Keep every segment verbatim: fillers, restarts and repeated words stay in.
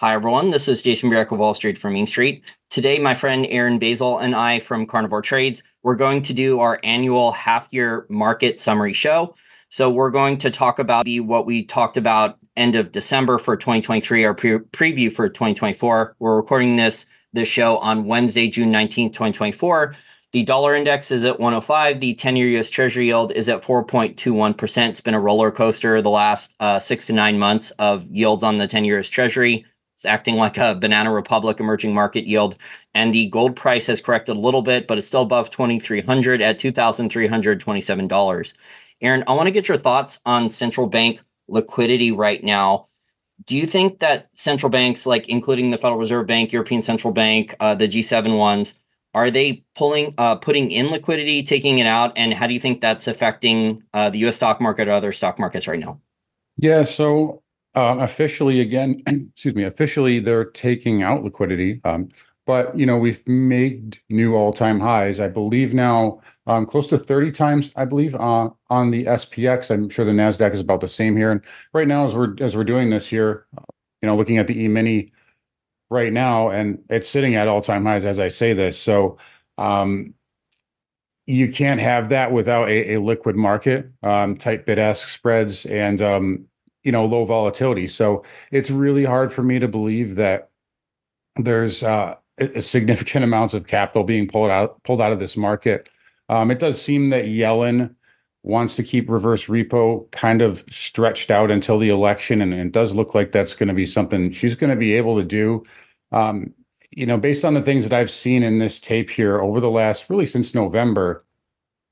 Hi, everyone. This is Jason Burek of Wall Street from Main Street. Today, my friend Aaron Basil and I from Carnivore Trades, we're going to do our annual half-year market summary show. So we're going to talk about what we talked about end of December for twenty twenty-three, our pre preview for twenty twenty-four. We're recording this, this show on Wednesday, June nineteenth, twenty twenty-four. The dollar index is at one oh five. The ten-year U S Treasury yield is at four point two one percent. It's been a roller coaster the last uh, six to nine months of yields on the ten-year U S Treasury. It's acting like a Banana Republic emerging market yield. And the gold price has corrected a little bit, but it's still above twenty-three hundred dollars at two thousand three hundred twenty-seven dollars. Aaron, I want to get your thoughts on central bank liquidity right now. Do you think that central banks, like including the Federal Reserve Bank, European Central Bank, uh, the G seven ones, are they pulling, uh, putting in liquidity, taking it out? And how do you think that's affecting uh, the U S stock market or other stock markets right now? Yeah, so... Um, officially, again, excuse me, officially, they're taking out liquidity. Um, but, you know, we've made new all-time highs, I believe now, um, close to thirty times, I believe, uh, on the S P X. I'm sure the Nasdaq is about the same here. And right now, as we're, as we're doing this here, you know, looking at the E-mini right now, and it's sitting at all-time highs as I say this. So um, you can't have that without a, a liquid market, um, tight bid-ask spreads, and um you know, low volatility. So it's really hard for me to believe that there's uh, a significant amounts of capital being pulled out, pulled out of this market. Um, it does seem that Yellen wants to keep reverse repo kind of stretched out until the election. And, and it does look like that's going to be something she's going to be able to do. Um, you know, based on the things that I've seen in this tape here over the last, really since November,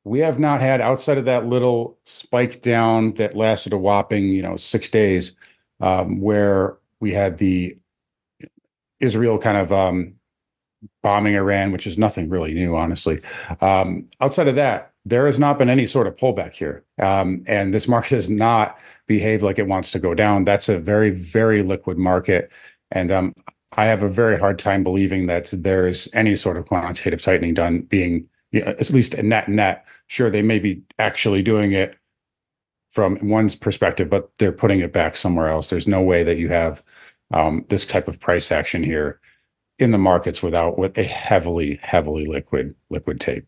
we have not had, outside of that little spike down that lasted a whopping, you know, six days, um, where we had the Israel kind of um, bombing Iran, which is nothing really new, honestly. Um, outside of that, there has not been any sort of pullback here. Um, and this market has not behaved like it wants to go down. That's a very, very liquid market. And um, I have a very hard time believing that there is any sort of quantitative tightening done being, yeah, at least a net net. Sure, they may be actually doing it from one's perspective, but they're putting it back somewhere else. There's no way that you have um, this type of price action here in the markets without with a heavily, heavily liquid liquid tape.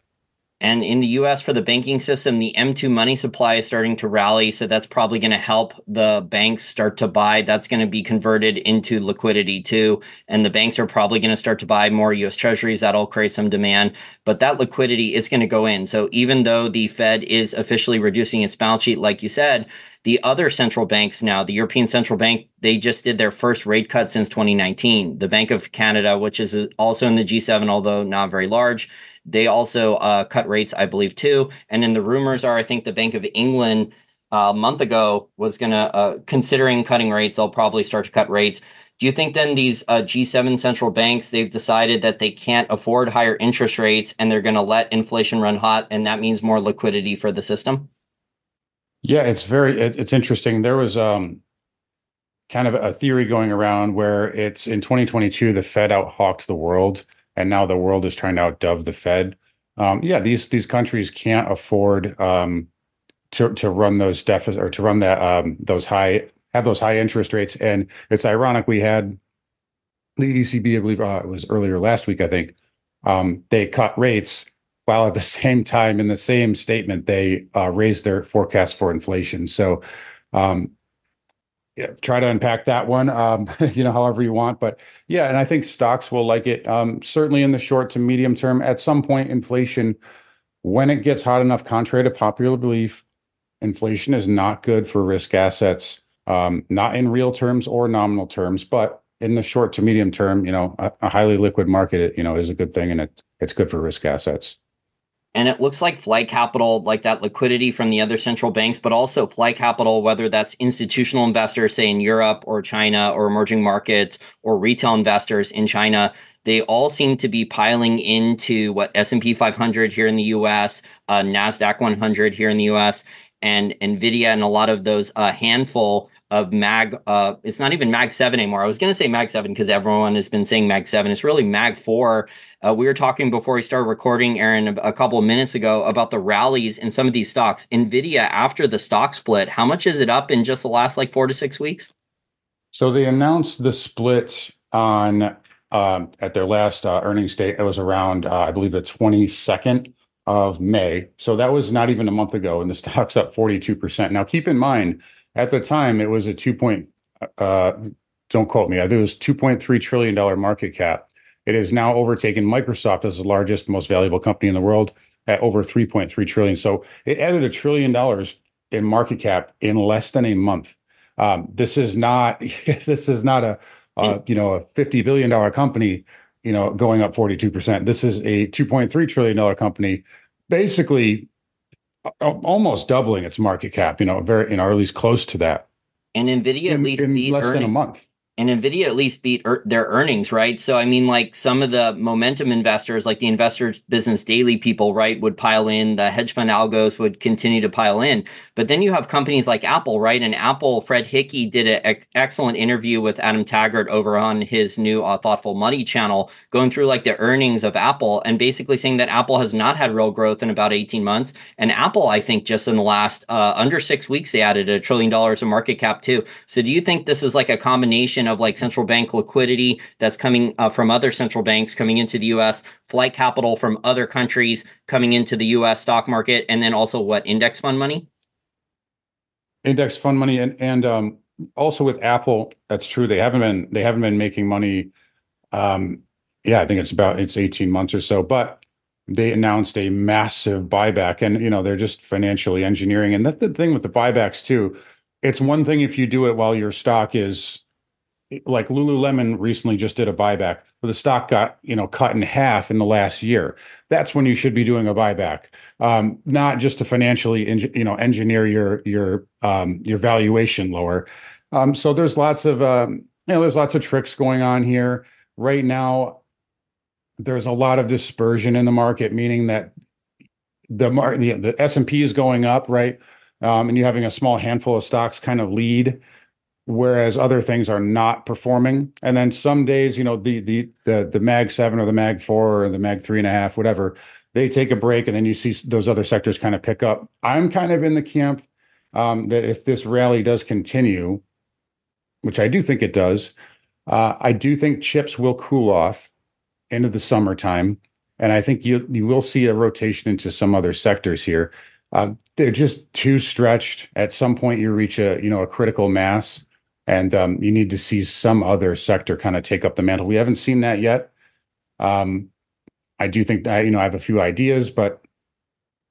And in the U S for the banking system, the M two money supply is starting to rally. So that's probably going to help the banks start to buy. That's going to be converted into liquidity too. And the banks are probably going to start to buy more U S treasuries. That'll create some demand, but that liquidity is going to go in. So even though the Fed is officially reducing its balance sheet, like you said, the other central banks now, the European Central Bank, they just did their first rate cut since twenty nineteen. The Bank of Canada, which is also in the G seven, although not very large, they also uh, cut rates, I believe, too. And then the rumors are, I think the Bank of England uh, a month ago was going to, uh, considering cutting rates, they'll probably start to cut rates. Do you think then these uh, G seven central banks, they've decided that they can't afford higher interest rates and they're going to let inflation run hot, and that means more liquidity for the system? Yeah, it's very, it, it's interesting. There was um, kind of a theory going around where it's in twenty twenty-two, the Fed out-hawked the world. And now the world is trying to outdove the Fed. Um, yeah, these these countries can't afford um, to to run those deficits or to run that um, those high have those high interest rates. And it's ironic, we had the E C B, I believe uh, it was earlier last week, I think um, they cut rates while at the same time in the same statement they uh, raised their forecast for inflation. So um, yeah, try to unpack that one, um, you know, however you want. But yeah, and I think stocks will like it, um, certainly in the short to medium term. At some point, inflation, when it gets hot enough, contrary to popular belief, inflation is not good for risk assets, um, not in real terms or nominal terms, but in the short to medium term, you know, a, a highly liquid market, you know, is a good thing, and it it's good for risk assets. And it looks like flight capital, like that liquidity from the other central banks, but also flight capital, whether that's institutional investors, say in Europe or China or emerging markets, or retail investors in China, they all seem to be piling into what S and P five hundred here in the U S, uh, Nasdaq one hundred here in the U S, and NVIDIA, and a lot of those uh, handful of MAG, uh, it's not even MAG seven anymore. I was going to say MAG seven because everyone has been saying MAG seven. It's really MAG four. Uh, we were talking before we started recording, Aaron, a, a couple of minutes ago about the rallies in some of these stocks. NVIDIA, after the stock split, how much is it up in just the last like four to six weeks? So they announced the split on um, at their last uh, earnings date. It was around, uh, I believe, the twenty-second of May. So that was not even a month ago, and the stock's up forty-two percent. Now, keep in mind, at the time, it was a two point, uh, don't quote me, I think it was two point three trillion dollars market cap. It has now overtaken Microsoft as the largest, most valuable company in the world at over three point three trillion dollars. So it added a trillion dollars in market cap in less than a month. Um, this is not this is not a, a you know a fifty billion dollar company, you know, going up forty-two percent. This is a two point three trillion dollar company, basically almost doubling its market cap. You know, very, you know, or at least close to that. And NVIDIA at least in, in beat less earnings. than a month. And NVIDIA at least beat er- their earnings, right? So I mean, like some of the momentum investors, like the Investors Business Daily people, right, would pile in. The hedge fund algos would continue to pile in. But then you have companies like Apple, right? And Apple, Fred Hickey did an ex- excellent interview with Adam Taggart over on his new uh, Thoughtful Money channel, going through like the earnings of Apple and basically saying that Apple has not had real growth in about eighteen months. And Apple, I think, just in the last uh, under six weeks, they added a trillion dollars in market cap too. So do you think this is like a combination of like central bank liquidity that's coming uh, from other central banks coming into the U S, flight capital from other countries coming into the U S stock market, and then also what, index fund money? Index fund money, and and um, also with Apple, that's true. They haven't been they haven't been making money. Um, yeah, I think it's about it's eighteen months or so. But they announced a massive buyback, and you know they're just financially engineering. And that's the thing with the buybacks too. It's one thing if you do it while your stock is, like Lululemon recently just did a buyback where the stock got, you know, cut in half in the last year. That's when you should be doing a buyback, um, not just to financially, en- you know, engineer your your um, your valuation lower. Um, so there's lots of um, you know, there's lots of tricks going on here right now. There's a lot of dispersion in the market, meaning that the mar- the, the S and P is going up, right, um, and you're having a small handful of stocks kind of lead, whereas other things are not performing. And then some days, you know, the the the, the mag seven or the mag four or the mag three and a half, whatever, they take a break, and then you see those other sectors kind of pick up. I'm kind of in the camp um, that if this rally does continue, which I do think it does, uh, I do think chips will cool off into the summertime, and I think you you will see a rotation into some other sectors here. Uh, they're just too stretched. At some point, you reach a you know a critical mass. And um, you need to see some other sector kind of take up the mantle. We haven't seen that yet. Um, I do think that, you know, I have a few ideas, but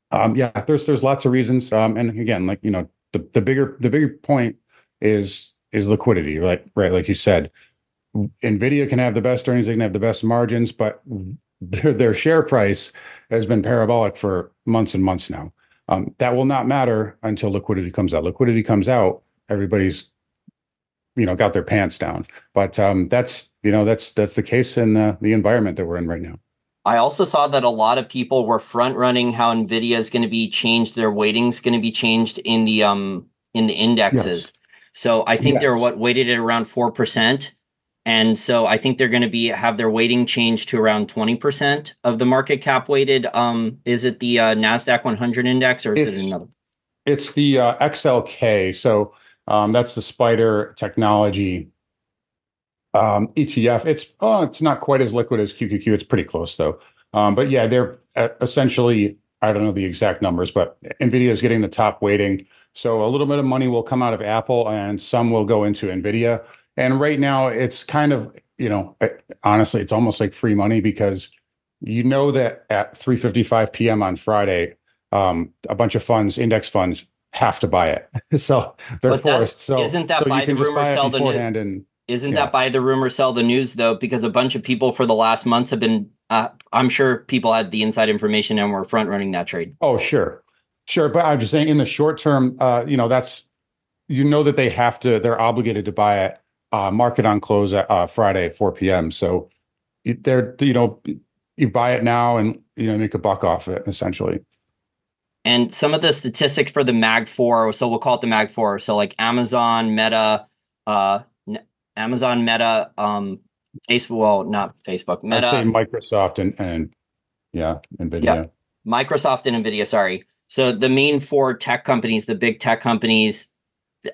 um, yeah, there's there's lots of reasons. Um, and again, like, you know, the, the bigger the bigger point is is liquidity, right? Right, like you said, NVIDIA can have the best earnings, they can have the best margins, but their, their share price has been parabolic for months and months now. Um, that will not matter until liquidity comes out. Liquidity comes out, everybody's, you know, got their pants down. But um, that's, you know, that's that's the case in uh, the environment that we're in right now. I also saw that a lot of people were front running how NVIDIA is going to be changed. Their weighting's going to be changed in the um in the indexes. Yes. So I think yes. they're what weighted at around four percent. And so I think they're going to be have their weighting changed to around twenty percent of the market cap weighted. Um, is it the uh, Nasdaq one hundred index or is it's, it another? It's the uh, X L K. So Um, that's the Spider Technology um, E T F. It's oh, it's not quite as liquid as Q Q Q. It's pretty close though. Um, but yeah, they're essentially, I don't know the exact numbers, but NVIDIA is getting the top weighting. So a little bit of money will come out of Apple, and some will go into NVIDIA. And right now, it's kind of, you know, honestly, it's almost like free money, because you know that at three fifty-five p.m. on Friday, um, a bunch of funds, index funds, have to buy it, so they're but forced. That, so isn't that so buy the rumor, sell the news? And, isn't yeah. that buy the rumor, sell the news though? Because a bunch of people for the last months have been. Uh, I'm sure people had the inside information and were front running that trade. Oh sure, sure. But I'm just saying, in the short term, uh, you know, that's you know that they have to. They're obligated to buy it. Uh, market on close at uh, Friday at four p.m. So they're you know you buy it now and you know make a buck off it essentially. And some of the statistics for the mag four, so we'll call it the mag four. So like Amazon, Meta, uh, Amazon, Meta, um, Facebook, well, not Facebook, Meta. I'd say Microsoft and, and yeah, NVIDIA. Yeah. Microsoft and NVIDIA, sorry. So the main four tech companies, the big tech companies,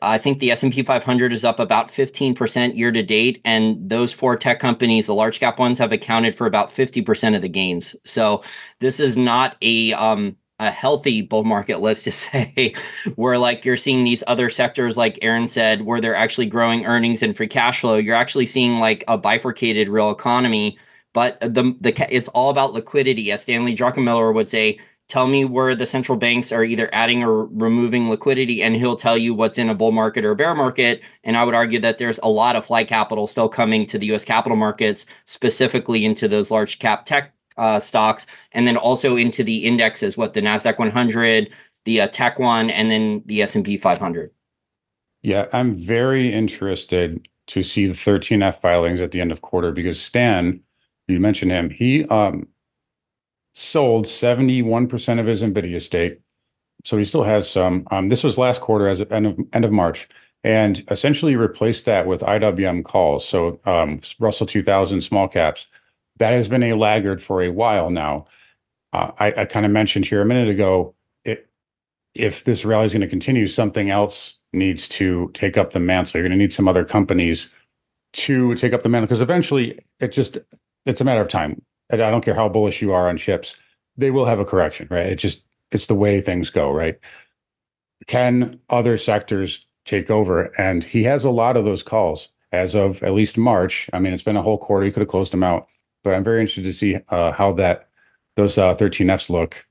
I think the S and P five hundred is up about fifteen percent year to date. And those four tech companies, the large cap ones, have accounted for about fifty percent of the gains. So this is not a, um, a healthy bull market, let's just say, where like you're seeing these other sectors, like Aaron said, where they're actually growing earnings and free cash flow. You're actually seeing like a bifurcated real economy, but the, the it's all about liquidity. As Stanley Druckenmiller would say, tell me where the central banks are either adding or removing liquidity, and he'll tell you what's in a bull market or a bear market. And I would argue that there's a lot of flight capital still coming to the U S capital markets, specifically into those large cap tech uh, stocks, and then also into the indexes, what the Nasdaq one hundred, the uh, tech one, and then the S and P five hundred. Yeah, I'm very interested to see the thirteen F filings at the end of quarter, because Stan, you mentioned him, he... um. sold seventy-one percent of his NVIDIA stake, so he still has some. Um, this was last quarter, as of end of, end of March, and essentially replaced that with I W M calls, so um, Russell two thousand small caps. That has been a laggard for a while now. Uh, I, I kind of mentioned here a minute ago, it, if this rally is going to continue, something else needs to take up the mantle. You're going to need some other companies to take up the mantle, because eventually it just it's a matter of time. I don't care how bullish you are on chips, they will have a correction, right? It just, it's the way things go, right? Can other sectors take over? And he has a lot of those calls as of at least March. I mean, it's been a whole quarter. He could have closed them out, but I'm very interested to see uh, how that those uh, thirteen Fs look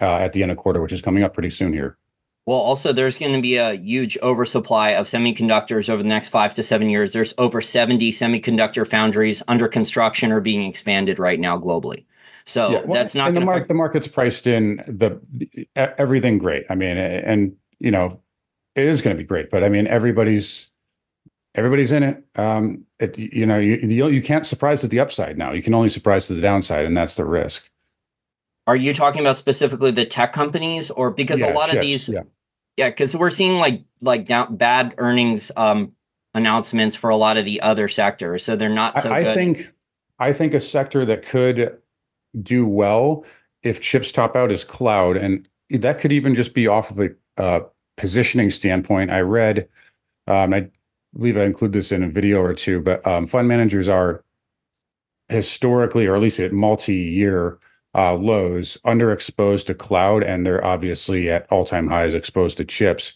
uh, at the end of quarter, which is coming up pretty soon here. Well, also, there's going to be a huge oversupply of semiconductors over the next five to seven years. There's over seventy semiconductor foundries under construction or being expanded right now globally. So yeah, well, that's not going to... Mar- the market's priced in the everything great. I mean, and, you know, it is going to be great. But, I mean, everybody's everybody's in it. Um, it you know, you, you can't surprise at the upside now. You can only surprise to the downside, and that's the risk. Are you talking about specifically the tech companies, or because yeah, a lot chips, of these, yeah, yeah, because we're seeing like like down, bad earnings um, announcements for a lot of the other sectors, so they're not so I, good. I think I think a sector that could do well if chips top out is cloud, and that could even just be off of a uh, positioning standpoint. I read, um, I believe I include this in a video or two, but um, fund managers are historically, or at least at multi-year Uh, lows, underexposed to cloud, and they're obviously at all-time highs exposed to chips.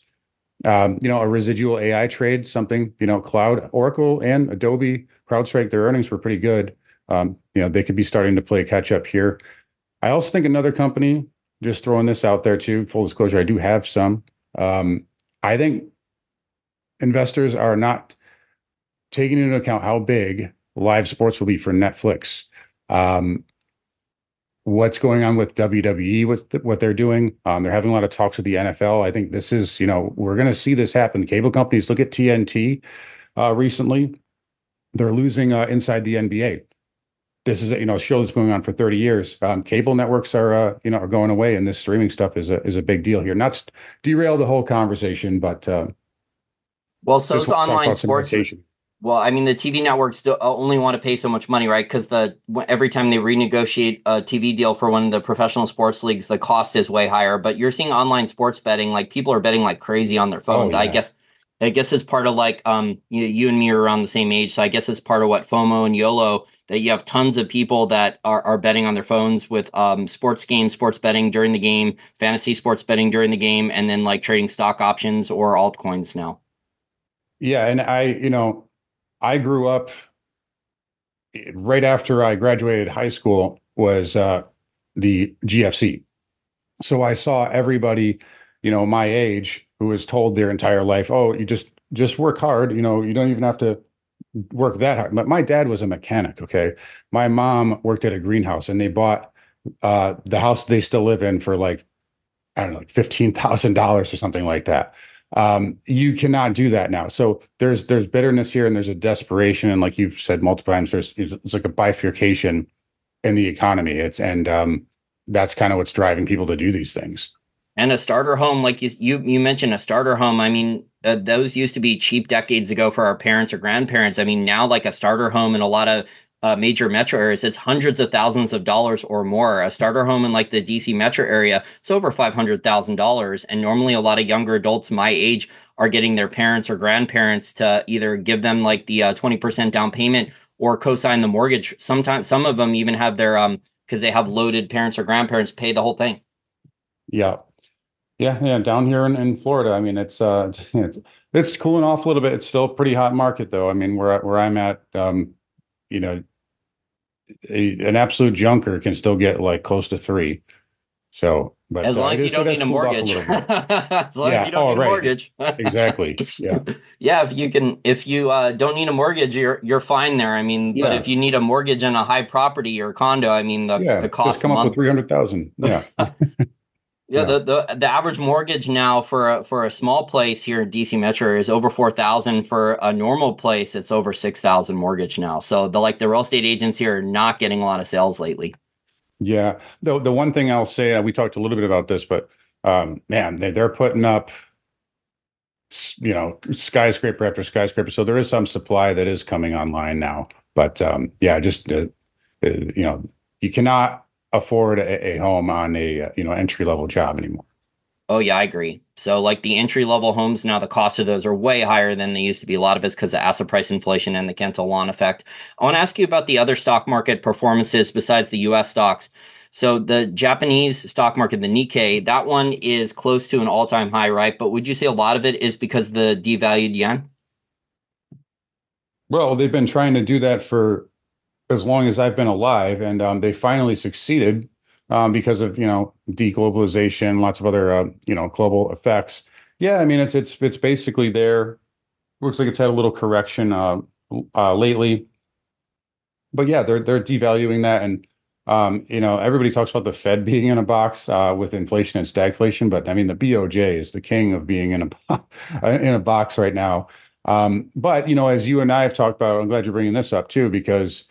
Um, you know, a residual A I trade, something, you know, cloud, Oracle and Adobe, CrowdStrike, their earnings were pretty good. Um, you know, they could be starting to play catch-up here. I also think another company, just throwing this out there too, full disclosure, I do have some. Um, I think investors are not taking into account how big live sports will be for Netflix. Um, What's going on with W W E, with th- what they're doing. Um, they're having a lot of talks with the N F L. I think this is, you know, we're going to see this happen. Cable companies, look at T N T uh, recently. They're losing uh, inside the N B A. This is, you know, a show that's going on for thirty years. Um, cable networks are, uh, you know, are going away, and this streaming stuff is a, is a big deal here. Not st- derail the whole conversation, but... Uh, well, so it's online sports... Well, I mean, the T V networks only want to pay so much money, right? Because the every time they renegotiate a T V deal for one of the professional sports leagues, the cost is way higher. But you're seeing online sports betting, like people are betting like crazy on their phones. Oh, yeah. I guess, I guess it's part of like um, you know, you and me are around the same age, so I guess it's part of what FOMO and YOLO, that you have tons of people that are, are betting on their phones with um, sports games, sports betting during the game, fantasy sports betting during the game, and then like trading stock options or altcoins now. Yeah, and I, you know. I grew up right after I graduated high school was uh, the G F C. So I saw everybody, you know, my age who was told their entire life, oh, you just just work hard. You know, you don't even have to work that hard. But my dad was a mechanic. OK, my mom worked at a greenhouse, and they bought uh, the house they still live in for like, I don't know, like fifteen thousand dollars or something like that. Um, you cannot do that now. So there's there's bitterness here, and there's a desperation, and like you've said multiple times, there's it's like a bifurcation in the economy. It's and um, that's kind of what's driving people to do these things. And a starter home, like you you, you mentioned, a starter home. I mean, uh, those used to be cheap decades ago for our parents or grandparents. I mean, now like a starter home and a lot of uh, major metro areas, it's hundreds of thousands of dollars or more. A starter home in like the D C metro area, it's over five hundred thousand dollars. And normally a lot of younger adults my age are getting their parents or grandparents to either give them like the uh, twenty percent down payment or co-sign the mortgage. Sometimes some of them even have their, um, because they have loaded parents or grandparents, pay the whole thing. Yeah. Yeah. Yeah. Down here in, in Florida, I mean, it's, uh, it's, it's cooling off a little bit. It's still a pretty hot market though. I mean, where, where I'm at, um, you know, a, an absolute junker can still get like close to three. So, but as long as you don't need a mortgage, as long as you don't need a mortgage, exactly. Yeah. Yeah. If you can, if you, uh, don't need a mortgage, you're, you're fine there. I mean, yeah. But if you need a mortgage on a high property or condo, I mean, the, yeah, the cost just come up with three hundred thousand. Yeah. Yeah, the, the the average mortgage now for a, for a small place here in D C Metro is over four thousand. For a normal place, it's over six thousand mortgage now. So the like the real estate agents here are not getting a lot of sales lately. Yeah, the the one thing I'll say, we talked a little bit about this, but um, man, they, they're putting up, you know, skyscraper after skyscraper. So there is some supply that is coming online now. But um, yeah, just uh, uh, you know, you cannot afford a, a home on a, you know, entry level job anymore. Oh yeah, I agree. So like the entry level homes now, the cost of those are way higher than they used to be. A lot of it's because of asset price inflation and the Kent Lawn effect. I want to ask you about the other stock market performances besides the U S stocks. So the Japanese stock market, the Nikkei, that one is close to an all time high, right? But would you say a lot of it is because of the devalued yen? Well, they've been trying to do that for as long as I've been alive, and um, they finally succeeded um, because of, you know, deglobalization, lots of other, uh, you know, global effects. Yeah, I mean, it's it's it's basically there. Looks like it's had a little correction uh, uh, lately, but yeah, they're they're devaluing that, and um, you know, everybody talks about the Fed being in a box uh, with inflation and stagflation, but I mean, the B O J is the king of being in a in a box right now. Um, but you know, as you and I have talked about, I'm glad you're bringing this up too, because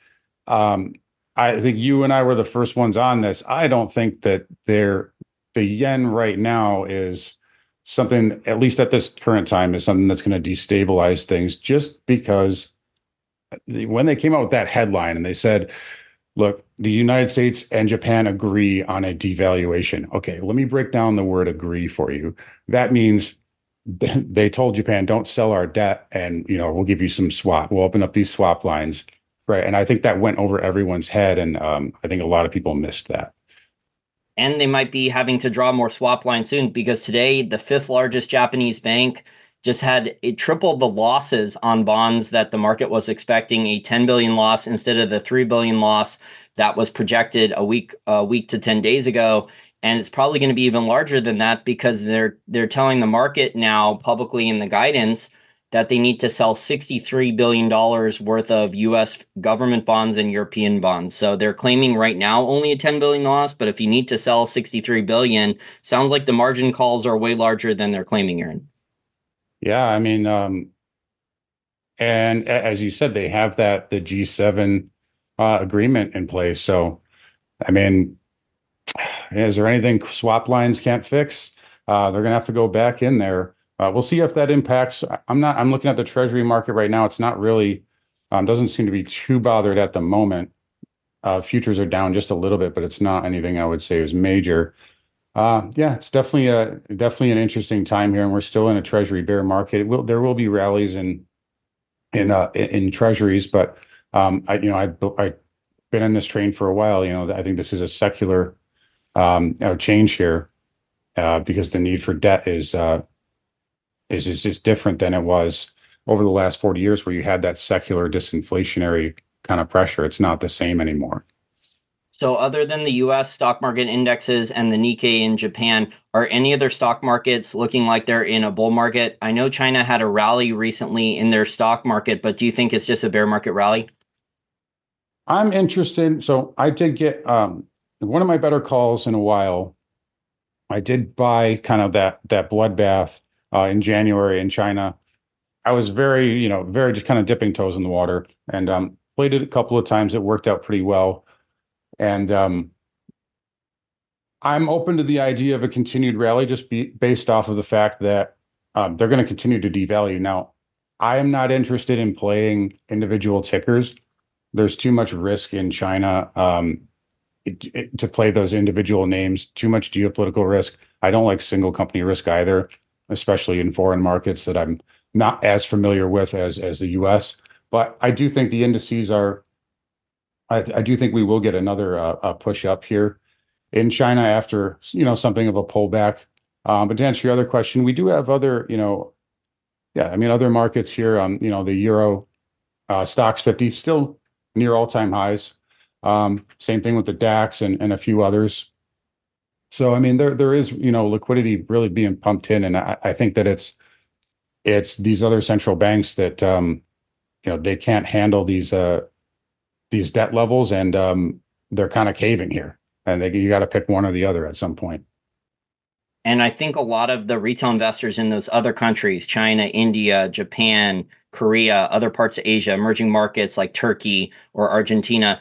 Um, I think you and I were the first ones on this. I don't think that they're, the yen right now is something, at least at this current time, is something that's going to destabilize things, just because when they came out with that headline and they said, look, the United States and Japan agree on a devaluation. Okay, let me break down the word agree for you. That means they told Japan, don't sell our debt and, you know, we'll give you some swap. We'll open up these swap lines. Right. And I think that went over everyone's head. And um, I think a lot of people missed that. And they might be having to draw more swap lines soon, because today the fifth largest Japanese bank just had it tripled the losses on bonds that the market was expecting, a ten billion loss instead of the three billion loss that was projected a week, a week to ten days ago. And it's probably going to be even larger than that, because they're they're telling the market now publicly in the guidance that they need to sell sixty-three billion dollars worth of U S government bonds and European bonds. So they're claiming right now only a ten billion dollars loss, but if you need to sell sixty-three billion dollars, sounds like the margin calls are way larger than they're claiming, Aaron. Yeah, I mean, um, and as you said, they have that, the G seven uh, agreement in place. So, I mean, is there anything swap lines can't fix? Uh, they're going to have to go back in there. Uh, we'll see if that impacts. I'm not. I'm looking at the Treasury market right now. It's not really. Um, doesn't seem to be too bothered at the moment. Uh, futures are down just a little bit, but it's not anything I would say is major. Uh, yeah, it's definitely a definitely an interesting time here, and we're still in a Treasury bear market. It will, there will be rallies in in uh, in Treasuries, but um, I you know I I've been in this train for a while. You know, I think this is a secular um, change here uh, because the need for debt is. Uh, is is just different than it was over the last forty years, where you had that secular disinflationary kind of pressure. It's not the same anymore. So other than the U S stock market indexes and the Nikkei in Japan, are any other stock markets looking like they're in a bull market? I know China had a rally recently in their stock market, but do you think it's just a bear market rally? I'm interested. So I did get um, one of my better calls in a while. I did buy kind of that, that bloodbath Uh, in January in China. I was very, you know, very just kind of dipping toes in the water, and um, played it a couple of times. It worked out pretty well. And um, I'm open to the idea of a continued rally, just be, based off of the fact that um, they're going to continue to devalue. Now, I am not interested in playing individual tickers. There's too much risk in China um, it, it, to play those individual names, too much geopolitical risk. I don't like single company risk either, especially in foreign markets that I'm not as familiar with as, as the U S. But I do think the indices are, I, I do think we will get another uh, a push up here in China after, you know, something of a pullback. Um, but to answer your other question, we do have other, you know, yeah, I mean, other markets here, um, you know, the Euro uh, stocks fifty still near all-time highs. Um, same thing with the DAX and, and a few others. So, I mean, there there is, you know, liquidity really being pumped in. And I, I think that it's it's these other central banks that, um, you know, they can't handle these uh, these debt levels, and um, they're kind of caving here. And they, you got to pick one or the other at some point. And I think a lot of the retail investors in those other countries, China, India, Japan, Korea, other parts of Asia, emerging markets like Turkey or Argentina,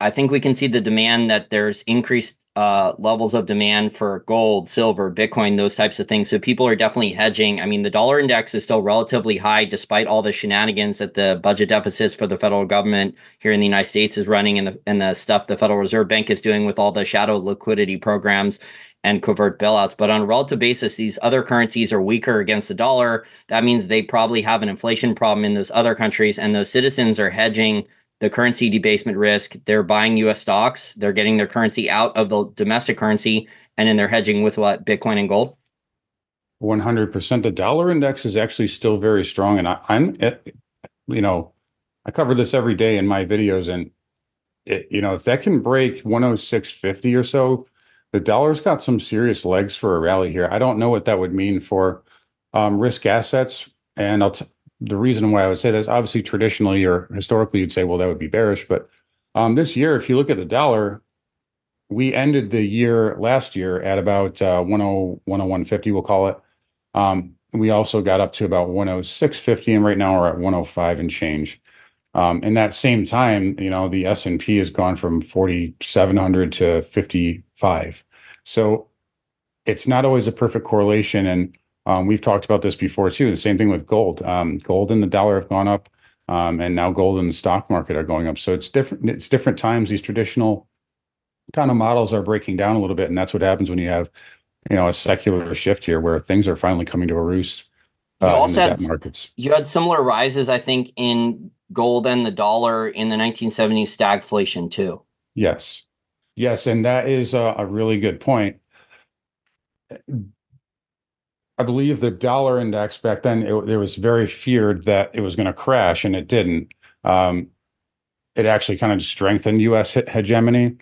I think we can see the demand that there's increased uh, levels of demand for gold, silver, Bitcoin, those types of things. So people are definitely hedging. I mean, the dollar index is still relatively high, despite all the shenanigans that the budget deficits for the federal government here in the United States is running, and the, and the stuff the Federal Reserve Bank is doing with all the shadow liquidity programs and covert bailouts. But on a relative basis, these other currencies are weaker against the dollar. That means they probably have an inflation problem in those other countries, and those citizens are hedging the currency debasement risk. They're buying U S stocks, they're getting their currency out of the domestic currency, and then they're hedging with what, Bitcoin and gold? one hundred percent. The dollar index is actually still very strong. And I, I'm, you know, I cover this every day in my videos, and, it, you know, if that can break one oh six fifty or so, the dollar's got some serious legs for a rally here. I don't know what that would mean for um, risk assets. And I'll t- the reason why I would say that is obviously traditionally or historically, you'd say, well, that would be bearish. But um, this year, if you look at the dollar, we ended the year last year at about uh, one oh one, one fifty, we'll call it. Um, we also got up to about one oh six fifty, and right now we're at one oh five and change. Um, in that same time, you know, the S and P has gone from forty-seven hundred to fifty-five. So it's not always a perfect correlation. And um, we've talked about this before, too. The same thing with gold. Um, gold and the dollar have gone up, um, and now gold and the stock market are going up. So it's different. It's different times. These traditional kind of models are breaking down a little bit. And that's what happens when you have, you know, a secular shift here where things are finally coming to a roost. Uh, you also in the debt had, markets. You had similar rises, I think, in gold and the dollar in the nineteen seventies stagflation too. Yes. Yes. And that is a, a really good point. I believe the dollar index back then, it, it was very feared that it was going to crash, and it didn't. Um, it actually kind of strengthened U S hegemony,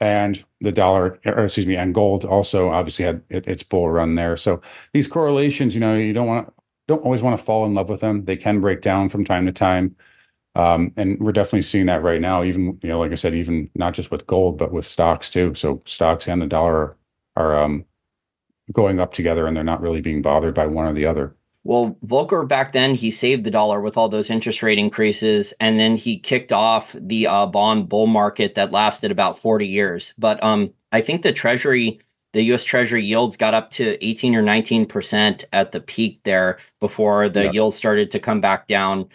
and the dollar, or excuse me, and gold also obviously had it, its bull run there. So these correlations, you know, you don't want to, don't always want to fall in love with them. They can break down from time to time. Um, and we're definitely seeing that right now, even, you know, like I said, even not just with gold, but with stocks too. So stocks and the dollar are um, going up together, and they're not really being bothered by one or the other. Well, Volcker back then, he saved the dollar with all those interest rate increases, and then he kicked off the uh, bond bull market that lasted about forty years. But um, I think the Treasury, the U S Treasury yields got up to eighteen or nineteen percent at the peak there before the yeah. yields started to come back down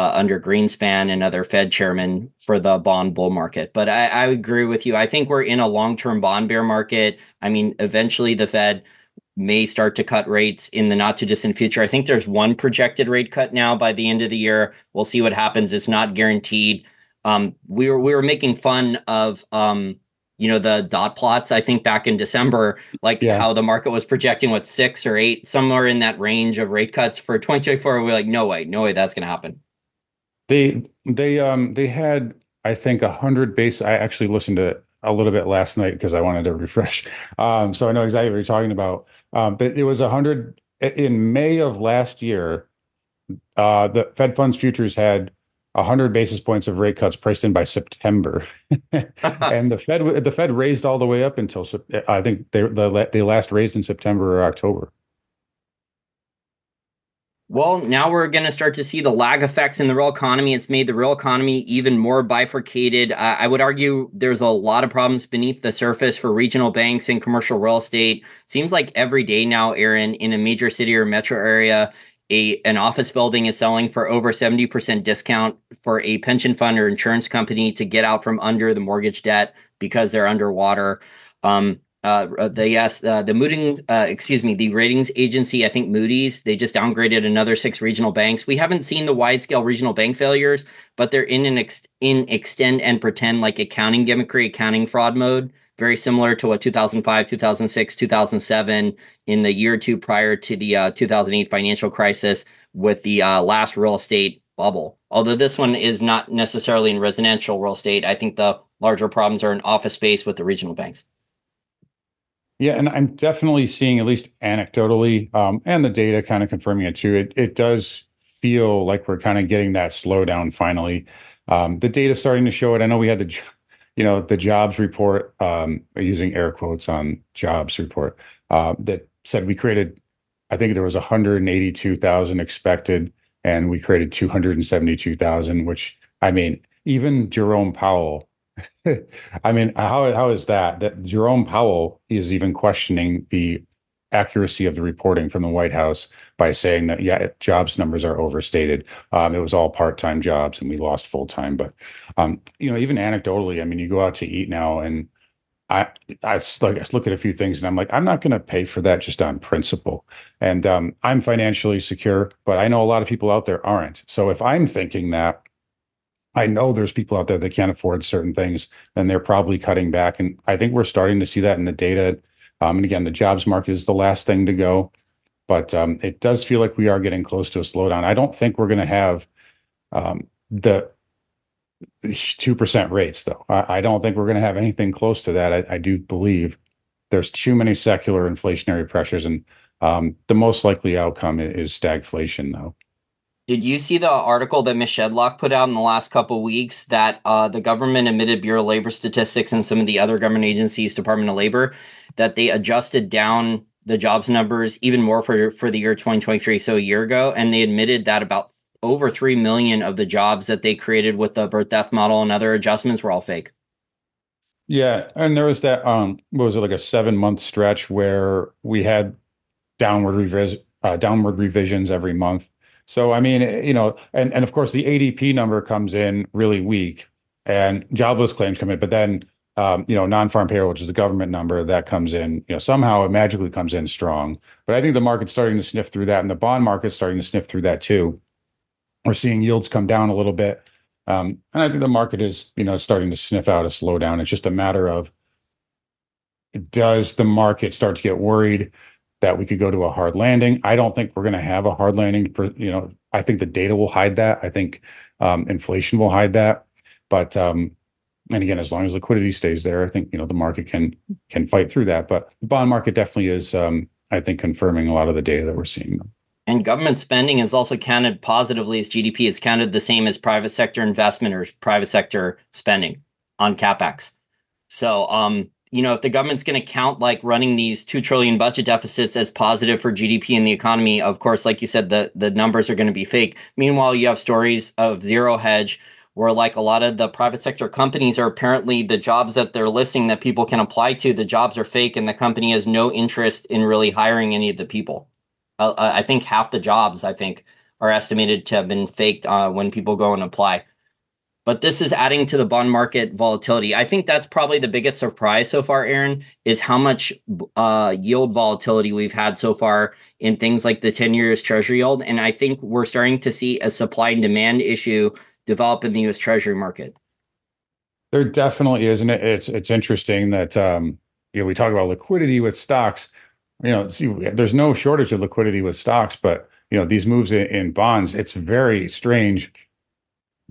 Uh, under Greenspan and other Fed chairmen for the bond bull market. But I, I agree with you. I think we're in a long-term bond bear market. I mean, eventually the Fed may start to cut rates in the not-too-distant future. I think there's one projected rate cut now by the end of the year. We'll see what happens. It's not guaranteed. Um, we were we were making fun of um, you know, the dot plots, I think, back in December, like yeah. how the market was projecting, what, six or eight, somewhere in that range of rate cuts for twenty twenty-four. We're like, no way, no way that's going to happen. They they um they had, I think, a hundred base. I actually listened to a little bit last night because I wanted to refresh. Um, so I know exactly what you're talking about. Um, but it was a hundred in May of last year. Uh, the Fed funds futures had a hundred basis points of rate cuts priced in by September, and the Fed the Fed raised all the way up until I think they they last raised in September or October. Well, now we're going to start to see the lag effects in the real economy. It's made the real economy even more bifurcated. Uh, I would argue there's a lot of problems beneath the surface for regional banks and commercial real estate. Seems like every day now, Aaron, in a major city or metro area, a an office building is selling for over seventy percent discount for a pension fund or insurance company to get out from under the mortgage debt because they're underwater. Um, uh, the yes, uh, the Moody's, uh, excuse me, the ratings agency, I think Moody's, they just downgraded another six regional banks. We haven't seen the wide scale regional bank failures, but they're in an ex in extend and pretend like accounting gimmickry, accounting fraud mode. Very similar to what two thousand five, two thousand six, two thousand seven in the year or two prior to the uh, two thousand eight financial crisis with the uh, last real estate bubble. Although this one is not necessarily in residential real estate, I think the larger problems are in office space with the regional banks. Yeah, and I'm definitely seeing, at least anecdotally, um, and the data kind of confirming it too, it, it does feel like we're kind of getting that slowdown finally. Um, the data's starting to show it. I know we had the... You know, the jobs report, um, using air quotes on jobs report, uh, that said we created, I think there was one hundred eighty-two thousand expected, and we created two hundred seventy-two thousand, which, I mean, even Jerome Powell, I mean, how how is that? That Jerome Powell is even questioning the accuracy of the reporting from the White House by saying that, yeah, jobs numbers are overstated. Um, it was all part-time jobs and we lost full-time. But, um, you know, even anecdotally, I mean, you go out to eat now and I, I, look, I look at a few things and I'm like, I'm not going to pay for that just on principle. And um, I'm financially secure, but I know a lot of people out there aren't. So if I'm thinking that, I know there's people out there that can't afford certain things and they're probably cutting back. And I think we're starting to see that in the data. Um, and again, the jobs market is the last thing to go, but um, it does feel like we are getting close to a slowdown. I don't think we're going to have um, the two percent rates, though. I, I don't think we're going to have anything close to that. I, I do believe there's too many secular inflationary pressures, and um, the most likely outcome is stagflation, though. Did you see the article that Miz Shedlock put out in the last couple of weeks that uh, the government admitted Bureau of Labor Statistics and some of the other government agencies, Department of Labor, that they adjusted down the jobs numbers even more for, for the year twenty twenty-three, so a year ago, and they admitted that about over three million of the jobs that they created with the birth-death model and other adjustments were all fake? Yeah, and there was that, um, what was it, like a seven-month stretch where we had downward, revis uh, downward revisions every month. So, I mean, you know, and, and of course, the A D P number comes in really weak and jobless claims come in. But then, um, you know, non-farm payroll, which is the government number that comes in, you know, somehow it magically comes in strong. But I think the market's starting to sniff through that, and the bond market's starting to sniff through that, too. We're seeing yields come down a little bit. Um, and I think the market is, you know, starting to sniff out a slowdown. It's just a matter of, does the market start to get worried that we could go to a hard landing? I don't think we're going to have a hard landing. For, you know, I think the data will hide that. I think um, inflation will hide that. But um, and again, as long as liquidity stays there, I think, you know, the market can can fight through that. But the bond market definitely is, um, I think, confirming a lot of the data that we're seeing. And government spending is also counted positively as G D P. It's counted the same as private sector investment or private sector spending on CapEx. So, um, you know, if the government's going to count like running these two trillion dollars budget deficits as positive for G D P and the economy, of course, like you said, the, the numbers are going to be fake. Meanwhile, you have stories of Zero Hedge where like a lot of the private sector companies are apparently the jobs that they're listing that people can apply to, the jobs are fake and the company has no interest in really hiring any of the people. Uh, I think half the jobs, I think, are estimated to have been faked uh, when people go and apply. But this is adding to the bond market volatility. I think that's probably the biggest surprise so far, Aaron, is how much uh, yield volatility we've had so far in things like the ten-year Treasury yield. And I think we're starting to see a supply and demand issue develop in the U S Treasury market. There definitely is. And it's it's interesting that um, you know, we talk about liquidity with stocks. You know, see, there's no shortage of liquidity with stocks, but you know, these moves in, in bonds, it's very strange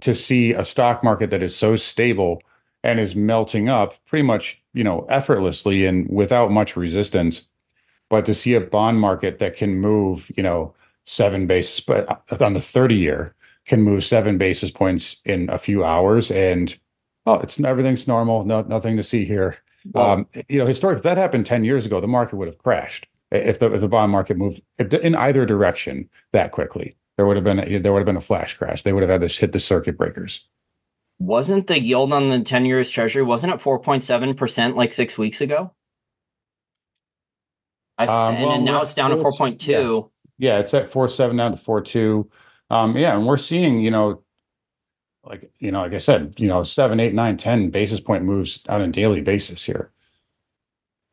to see a stock market that is so stable and is melting up pretty much, you know, effortlessly and without much resistance, but to see a bond market that can move, you know, seven basis, but on the thirty year can move seven basis points in a few hours, and oh, it's everything's normal, no, nothing to see here. Wow. Um, you know, historically, if that happened ten years ago, the market would have crashed if the, if the bond market moved in either direction that quickly. There would have been a, there would have been a flash crash. They would have had to hit the circuit breakers. Wasn't the yield on the ten year Treasury, wasn't it four point seven percent like six weeks ago? I um, and well, now it's down to four point two. Yeah. Yeah, it's at four seven down to four two. Um, yeah, and we're seeing, you know, like, you know, like I said, you know, seven, eight, nine, ten basis point moves on a daily basis here.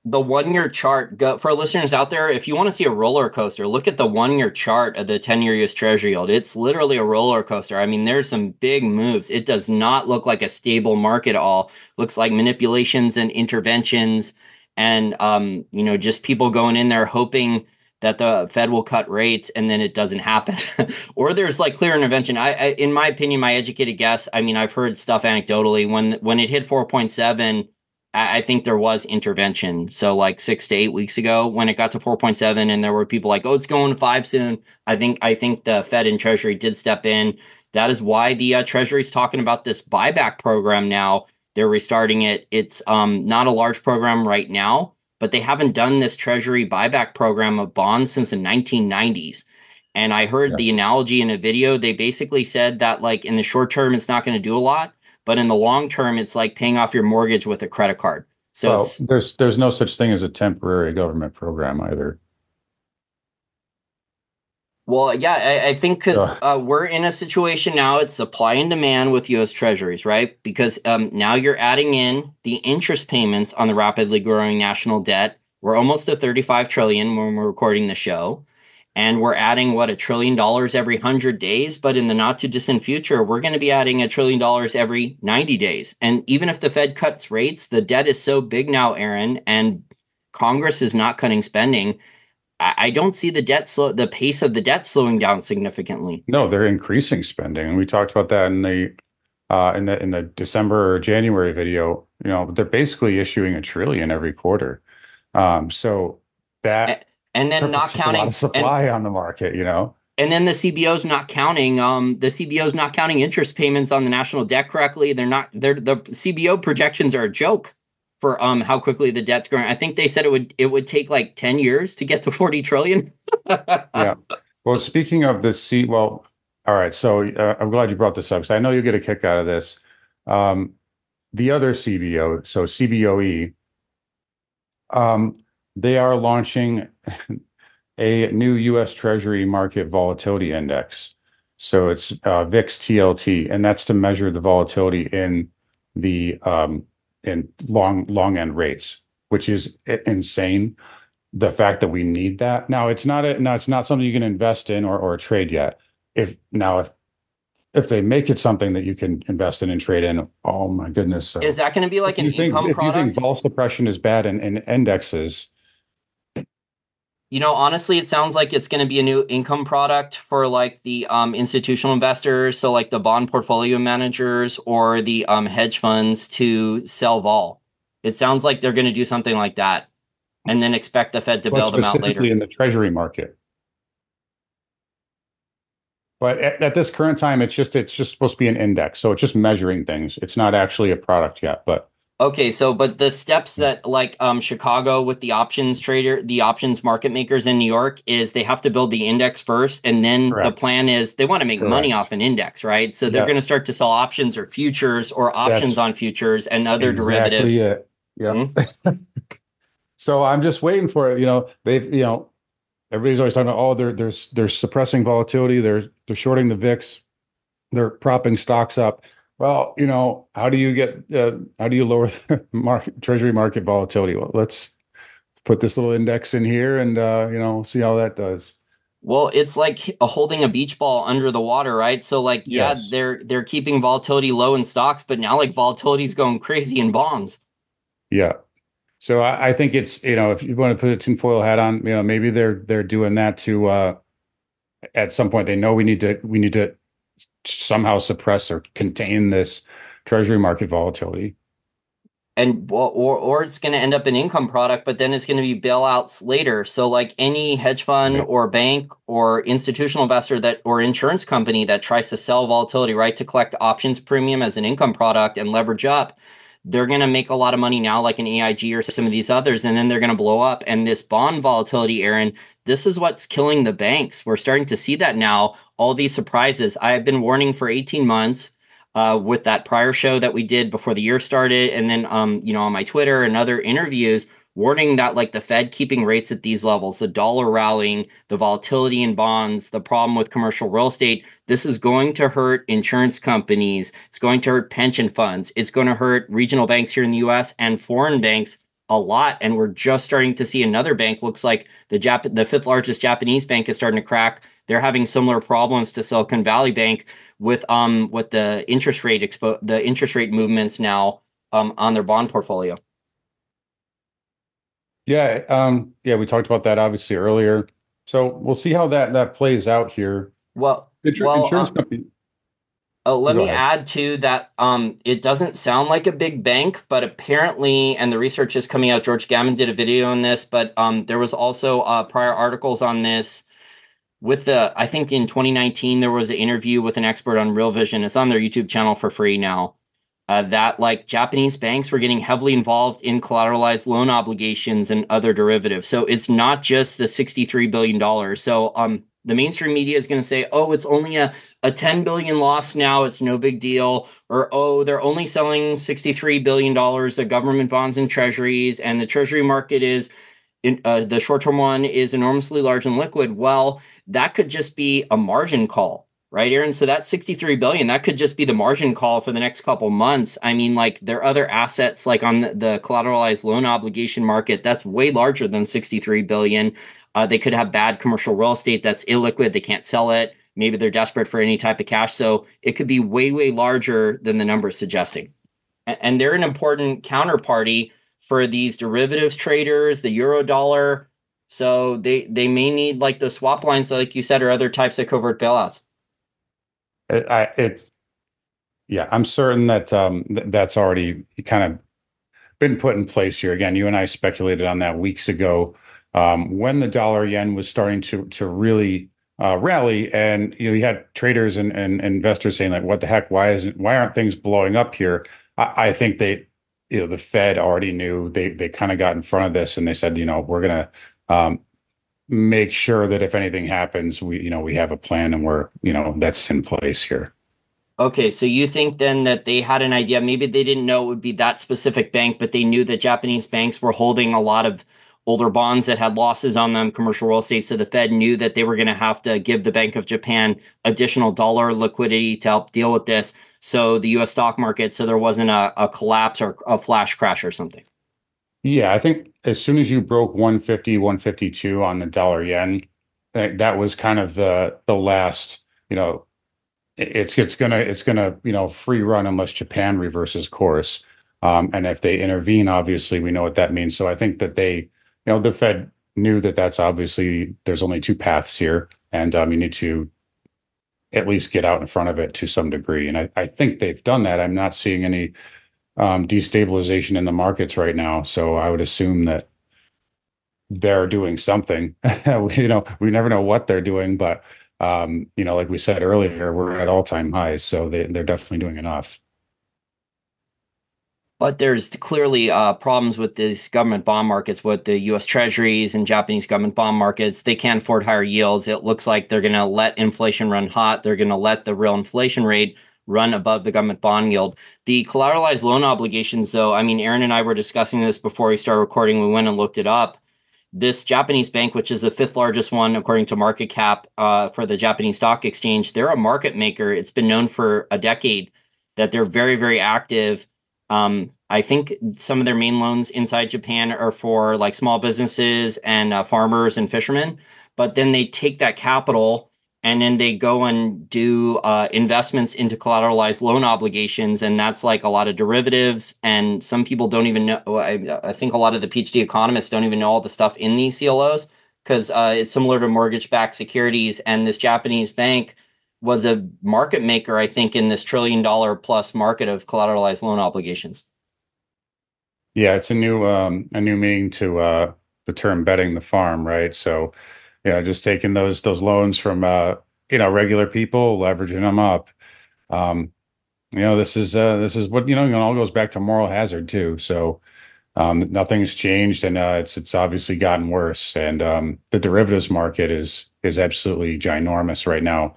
The one-year chart, go, for listeners out there, if you want to see a roller coaster, look at the one-year chart of the ten-year U S Treasury yield. It's literally a roller coaster. I mean, there's some big moves. It does not look like a stable market at all. Looks like manipulations and interventions and, um, you know, just people going in there hoping that the Fed will cut rates and then it doesn't happen. Or there's like clear intervention. I, I, in my opinion, my educated guess, I mean, I've heard stuff anecdotally. When when it hit four point seven, I, I think there was intervention. So like six to eight weeks ago when it got to four point seven and there were people like, oh, it's going to five soon. I think I think the Fed and Treasury did step in. That is why the uh, Treasury's talking about this buyback program now. They're restarting it. It's um, not a large program right now, but they haven't done this Treasury buyback program of bonds since the nineteen nineties. And I heard yes. the analogy in a video. They basically said that, like, in the short term, it's not going to do a lot, but in the long term, it's like paying off your mortgage with a credit card. So well, there's there's no such thing as a temporary government program either. Well, yeah, I, I think because uh, we're in a situation now, it's supply and demand with U S Treasuries, right? Because um, now you're adding in the interest payments on the rapidly growing national debt. We're almost at thirty-five trillion dollars when we're recording the show. And we're adding, what, a trillion dollars every one hundred days? But in the not too distant future, we're going to be adding a trillion dollars every ninety days. And even if the Fed cuts rates, the debt is so big now, Aaron, and Congress is not cutting spending, I don't see the debt slow, the pace of the debt slowing down significantly. No, they're increasing spending, and we talked about that in the uh, in the in the December or January video. You know, they're basically issuing a trillion every quarter. Um, so that and, and then not counting a lot of supply and, on the market, you know. And then the C B O's not counting. Um, the C B O's not counting interest payments on the national debt correctly. They're not. They're the C B O projections are a joke for um how quickly the debt's growing. I think they said it would it would take like ten years to get to forty trillion. Yeah. Well, speaking of the C, well, all right. So uh, I'm glad you brought this up because I know you'll get a kick out of this. Um, the other C B O, so C B O E, um, they are launching a new U S Treasury market volatility index. So it's uh, V I X T L T, and that's to measure the volatility in the um, and long long end rates, which is insane. The fact that we need that now, it's not a, now it's not something you can invest in or or trade yet. If now if if they make it something that you can invest in and trade in, oh my goodness! So is that going to be like an think, income if product? If you think vol suppression is bad in, in indexes, you know, honestly, it sounds like it's going to be a new income product for like the um, institutional investors. So like the bond portfolio managers or the um, hedge funds to sell vol. It sounds like they're going to do something like that and then expect the Fed to well, bail them out later in the treasury market. But at, at this current time, it's just it's just supposed to be an index. So it's just measuring things. It's not actually a product yet, but. Okay, so but the steps that like um, Chicago with the options trader, the options market makers in New York is they have to build the index first. And then Correct. The plan is they want to make Correct. Money off an index, right? So they're yep. going to start to sell options or futures or options That's on futures and other exactly derivatives. It. Yep. Mm-hmm. So I'm just waiting for it. You know, they've, you know, everybody's always talking about, oh, they're, they're, they're suppressing volatility. They're, they're shorting the V I X. They're propping stocks up. Well, you know, how do you get, uh, how do you lower the market, treasury market volatility? Well, let's put this little index in here and, uh, you know, see how that does. Well, it's like a holding a beach ball under the water, right? So like, yeah, yes. they're, they're keeping volatility low in stocks, but now like volatility is going crazy in bonds. Yeah. So I, I think it's, you know, if you want to put a tinfoil hat on, you know, maybe they're, they're doing that to, uh, at some point they know we need to, we need to, somehow suppress or contain this treasury market volatility. And or or it's going to end up an income product, but then it's going to be bailouts later. So like any hedge fund yeah. or bank or institutional investor that or insurance company that tries to sell volatility, right, to collect options premium as an income product and leverage up, they're going to make a lot of money now, like an A I G or some of these others, and then they're going to blow up. And this bond volatility, Aaron, this is what's killing the banks. We're starting to see that now. All these surprises. I have been warning for eighteen months uh, with that prior show that we did before the year started. And then, um, you know, on my Twitter and other interviews, warning that like the Fed keeping rates at these levels, the dollar rallying, the volatility in bonds, the problem with commercial real estate, this is going to hurt insurance companies. It's going to hurt pension funds. It's going to hurt regional banks here in the U S and foreign banks a lot. And we're just starting to see another bank, looks like the Jap- the fifth largest Japanese bank is starting to crack. They're having similar problems to Silicon Valley Bank with um with the interest rate expo- the interest rate movements now um on their bond portfolio. Yeah, um, yeah, we talked about that obviously earlier. So we'll see how that that plays out here. Well, Inter- well insurance um, company. Oh, let Go me ahead. add to that. Um, it doesn't sound like a big bank, but apparently, and the research is coming out. George Gammon did a video on this, but um, there was also uh, prior articles on this. With the, I think in twenty nineteen, there was an interview with an expert on Real Vision. It's on their YouTube channel for free now. Uh, that like Japanese banks were getting heavily involved in collateralized loan obligations and other derivatives. So it's not just the sixty-three billion dollars. So um, the mainstream media is going to say, oh, it's only a, a ten billion loss now. It's no big deal. Or, oh, they're only selling sixty-three billion dollars of government bonds and treasuries. And the treasury market is in, uh, the short-term one is enormously large and liquid. Well, that could just be a margin call. Right, Aaron? So that sixty-three billion dollars, that could just be the margin call for the next couple months. I mean, like there are other assets like on the collateralized loan obligation market that's way larger than sixty-three billion dollars. Uh, they could have bad commercial real estate that's illiquid. They can't sell it. Maybe they're desperate for any type of cash. So it could be way, way larger than the number is suggesting. And they're an important counterparty for these derivatives traders, the euro dollar. So they, they may need like the swap lines, like you said, or other types of covert bailouts. It, I, it, yeah, I'm certain that um, th- that's already kind of been put in place here. Again, you and I speculated on that weeks ago um, when the dollar yen was starting to to really uh, rally, and you know you had traders and, and investors saying like, "What the heck? Why isn't? Why aren't things blowing up here?" I, I think they, you know, the Fed already knew. They they kind of got in front of this, and they said, you know, we're gonna. Um, make sure that if anything happens, we, you know, we have a plan and we're, you know, that's in place here. Okay. So you think then that they had an idea, maybe they didn't know it would be that specific bank, but they knew that Japanese banks were holding a lot of older bonds that had losses on them, commercial real estate. So the Fed knew that they were going to have to give the Bank of Japan additional dollar liquidity to help deal with this. So the U S stock market, so there wasn't a, a collapse or a flash crash or something. Yeah, I think as soon as you broke one fifty, one fifty-two on the dollar yen, that was kind of the the last, you know, it's it's gonna it's gonna, you know, free run unless Japan reverses course. Um, and if they intervene, obviously we know what that means. So I think that they, you know, the Fed knew that that's obviously there's only two paths here, and um, you need to at least get out in front of it to some degree. And I, I think they've done that. I'm not seeing any Um, destabilization in the markets right now, so I would assume that they're doing something. You know, we never know what they're doing, but um, you know, like we said earlier, we're at all-time highs, so they, they're definitely doing enough. But there's clearly uh, problems with these government bond markets, with the U S Treasuries and Japanese government bond markets. They can't afford higher yields. It looks like they're going to let inflation run hot. They're going to let the real inflation rate run above the government bond yield. The collateralized loan obligations, though, I mean, Aaron and I were discussing this before we started recording. We went and looked it up. This Japanese bank, which is the fifth largest one, according to market cap uh, for the Japanese stock exchange, they're a market maker. It's been known for a decade that they're very, very active. Um, I think some of their main loans inside Japan are for like small businesses and uh, farmers and fishermen. But then they take that capital and then they go and do uh, investments into collateralized loan obligations. And that's like a lot of derivatives. And some people don't even know. I, I think a lot of the P H D economists don't even know all the stuff in these C L Os because uh, it's similar to mortgage-backed securities. And this Japanese bank was a market maker, I think, in this trillion dollar plus market of collateralized loan obligations. Yeah, it's a new um, a new meaning to uh, the term betting the farm, right? So you know, just taking those those loans from uh, you know, regular people, leveraging them up. Um, you know, this is uh, this is what you know. It all goes back to moral hazard too. So um, nothing's changed, and uh, it's it's obviously gotten worse. And um, the derivatives market is is absolutely ginormous right now.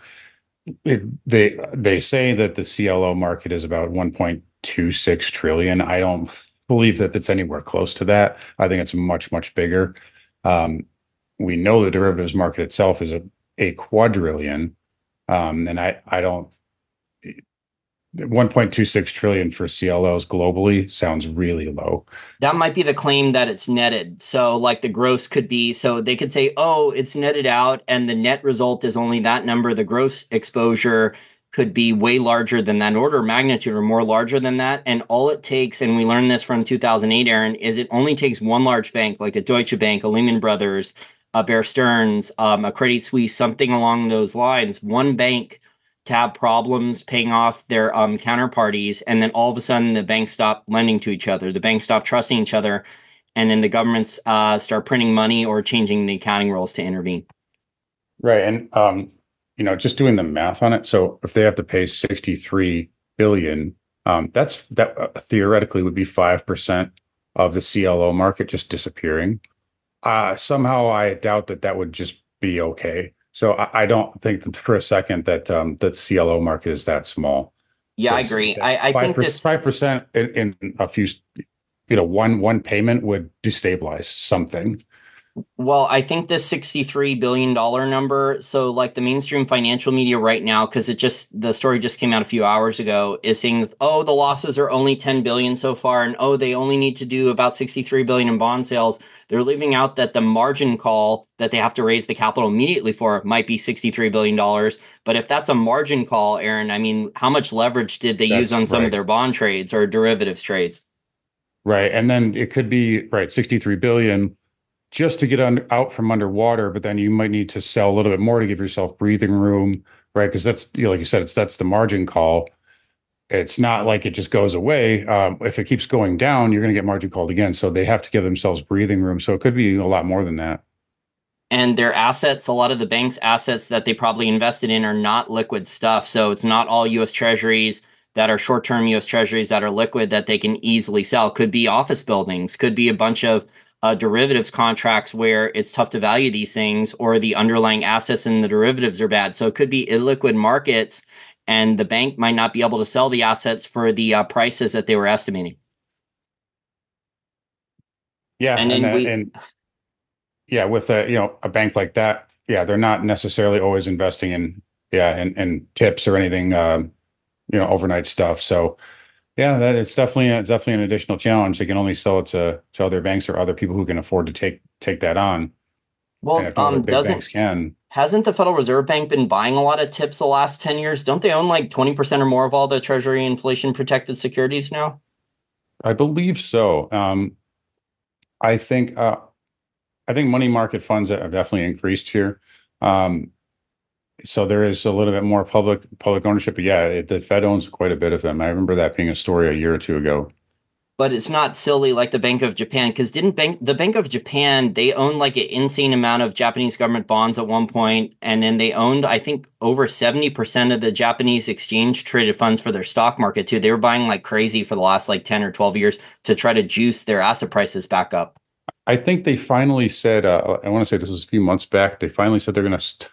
It, they they say that the C L O market is about one point two six trillion. I don't believe that it's anywhere close to that. I think it's much, much bigger. Um, we know the derivatives market itself is a, a quadrillion. Um, and I, I don't, one point two six trillion dollars for C L Os globally sounds really low. That might be the claim that it's netted. So like the gross could be, so they could say, oh, it's netted out and the net result is only that number. The gross exposure could be way larger than that order of magnitude or more larger than that. And all it takes, and we learned this from two thousand eight, Aaron, is it only takes one large bank like a Deutsche Bank, a Lehman Brothers, a Bear Stearns, um, a Credit Suisse, something along those lines, one bank to have problems paying off their um, counterparties. And then all of a sudden the banks stop lending to each other. The banks stop trusting each other. And then the governments uh, start printing money or changing the accounting rules to intervene. Right. And, um, you know, just doing the math on it. So if they have to pay sixty-three billion dollars, um, that's that uh, theoretically would be five percent of the C L O market just disappearing. Uh, somehow I doubt that that would just be okay. So I, I don't think that for a second that um, that C L O market is that small. Yeah, I agree. I, I think this five percent in, in a few, you know, one one payment would destabilize something. Well, I think this sixty-three billion dollars number, so like the mainstream financial media right now, because it just, the story just came out a few hours ago, is saying, oh, the losses are only ten billion dollars so far, and oh, they only need to do about sixty-three billion dollars in bond sales. They're leaving out that the margin call that they have to raise the capital immediately for might be sixty-three billion dollars. But if that's a margin call, Aaron, I mean, how much leverage did they that's use on right. some of their bond trades or derivatives trades? Right. And then it could be, right, sixty-three billion dollars. Just to get on, out from underwater, but then you might need to sell a little bit more to give yourself breathing room, right? Because that's, you know, like you said, it's that's the margin call. It's not like it just goes away. Um, if it keeps going down, you're going to get margin called again. So they have to give themselves breathing room. So it could be a lot more than that. And their assets, a lot of the bank's assets that they probably invested in are not liquid stuff. So it's not all U S treasuries that are short-term U S treasuries that are liquid that they can easily sell. Could be office buildings, could be a bunch of Uh, derivatives contracts where it's tough to value these things, or the underlying assets in the derivatives are bad. So it could be illiquid markets, and the bank might not be able to sell the assets for the uh, prices that they were estimating. Yeah, and, and, then uh, we, and yeah, with a you know a bank like that, yeah, they're not necessarily always investing in yeah and and tips or anything, um, you know, overnight stuff. So. Yeah, that it's definitely it's definitely an additional challenge. They can only sell it to, to other banks or other people who can afford to take take that on. Well, um, doesn't can. hasn't the Federal Reserve Bank been buying a lot of tips the last ten years? Don't they own like twenty percent or more of all the Treasury inflation protected securities now? I believe so. Um, I think uh, I think money market funds have definitely increased here. Um, So there is a little bit more public public ownership. But yeah, it, the Fed owns quite a bit of them. I remember that being a story a year or two ago. But it's not silly like the Bank of Japan, because didn't bank, the Bank of Japan, they owned like an insane amount of Japanese government bonds at one point, and then they owned, I think, over seventy percent of the Japanese exchange traded funds for their stock market too. They were buying like crazy for the last like ten or twelve years to try to juice their asset prices back up. I think they finally said, uh, I want to say this was a few months back, they finally said they're going to... St-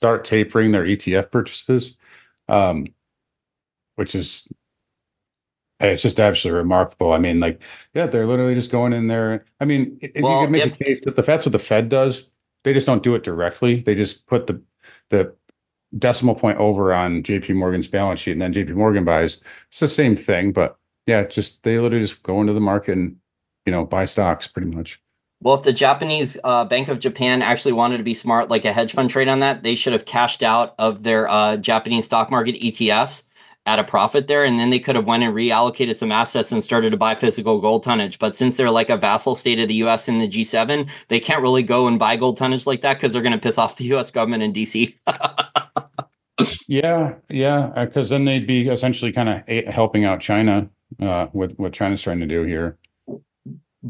start tapering their E T F purchases, um, which is, it's just absolutely remarkable. I mean, like, yeah, they're literally just going in there. I mean, if well, you can make if, a case that the that's what the Fed does, they just don't do it directly. They just put the the decimal point over on J P Morgan's balance sheet, and then J P Morgan buys. It's the same thing, but yeah, just they literally just go into the market and, you know, buy stocks pretty much. Well, if the Japanese uh, Bank of Japan actually wanted to be smart, like a hedge fund trade on that, they should have cashed out of their uh, Japanese stock market E T Fs at a profit there. And then they could have went and reallocated some assets and started to buy physical gold tonnage. But since they're like a vassal state of the U S in the G seven, they can't really go and buy gold tonnage like that because they're going to piss off the U S government in D C Yeah, yeah, because then they'd be essentially kind of helping out China uh, with what China's trying to do here.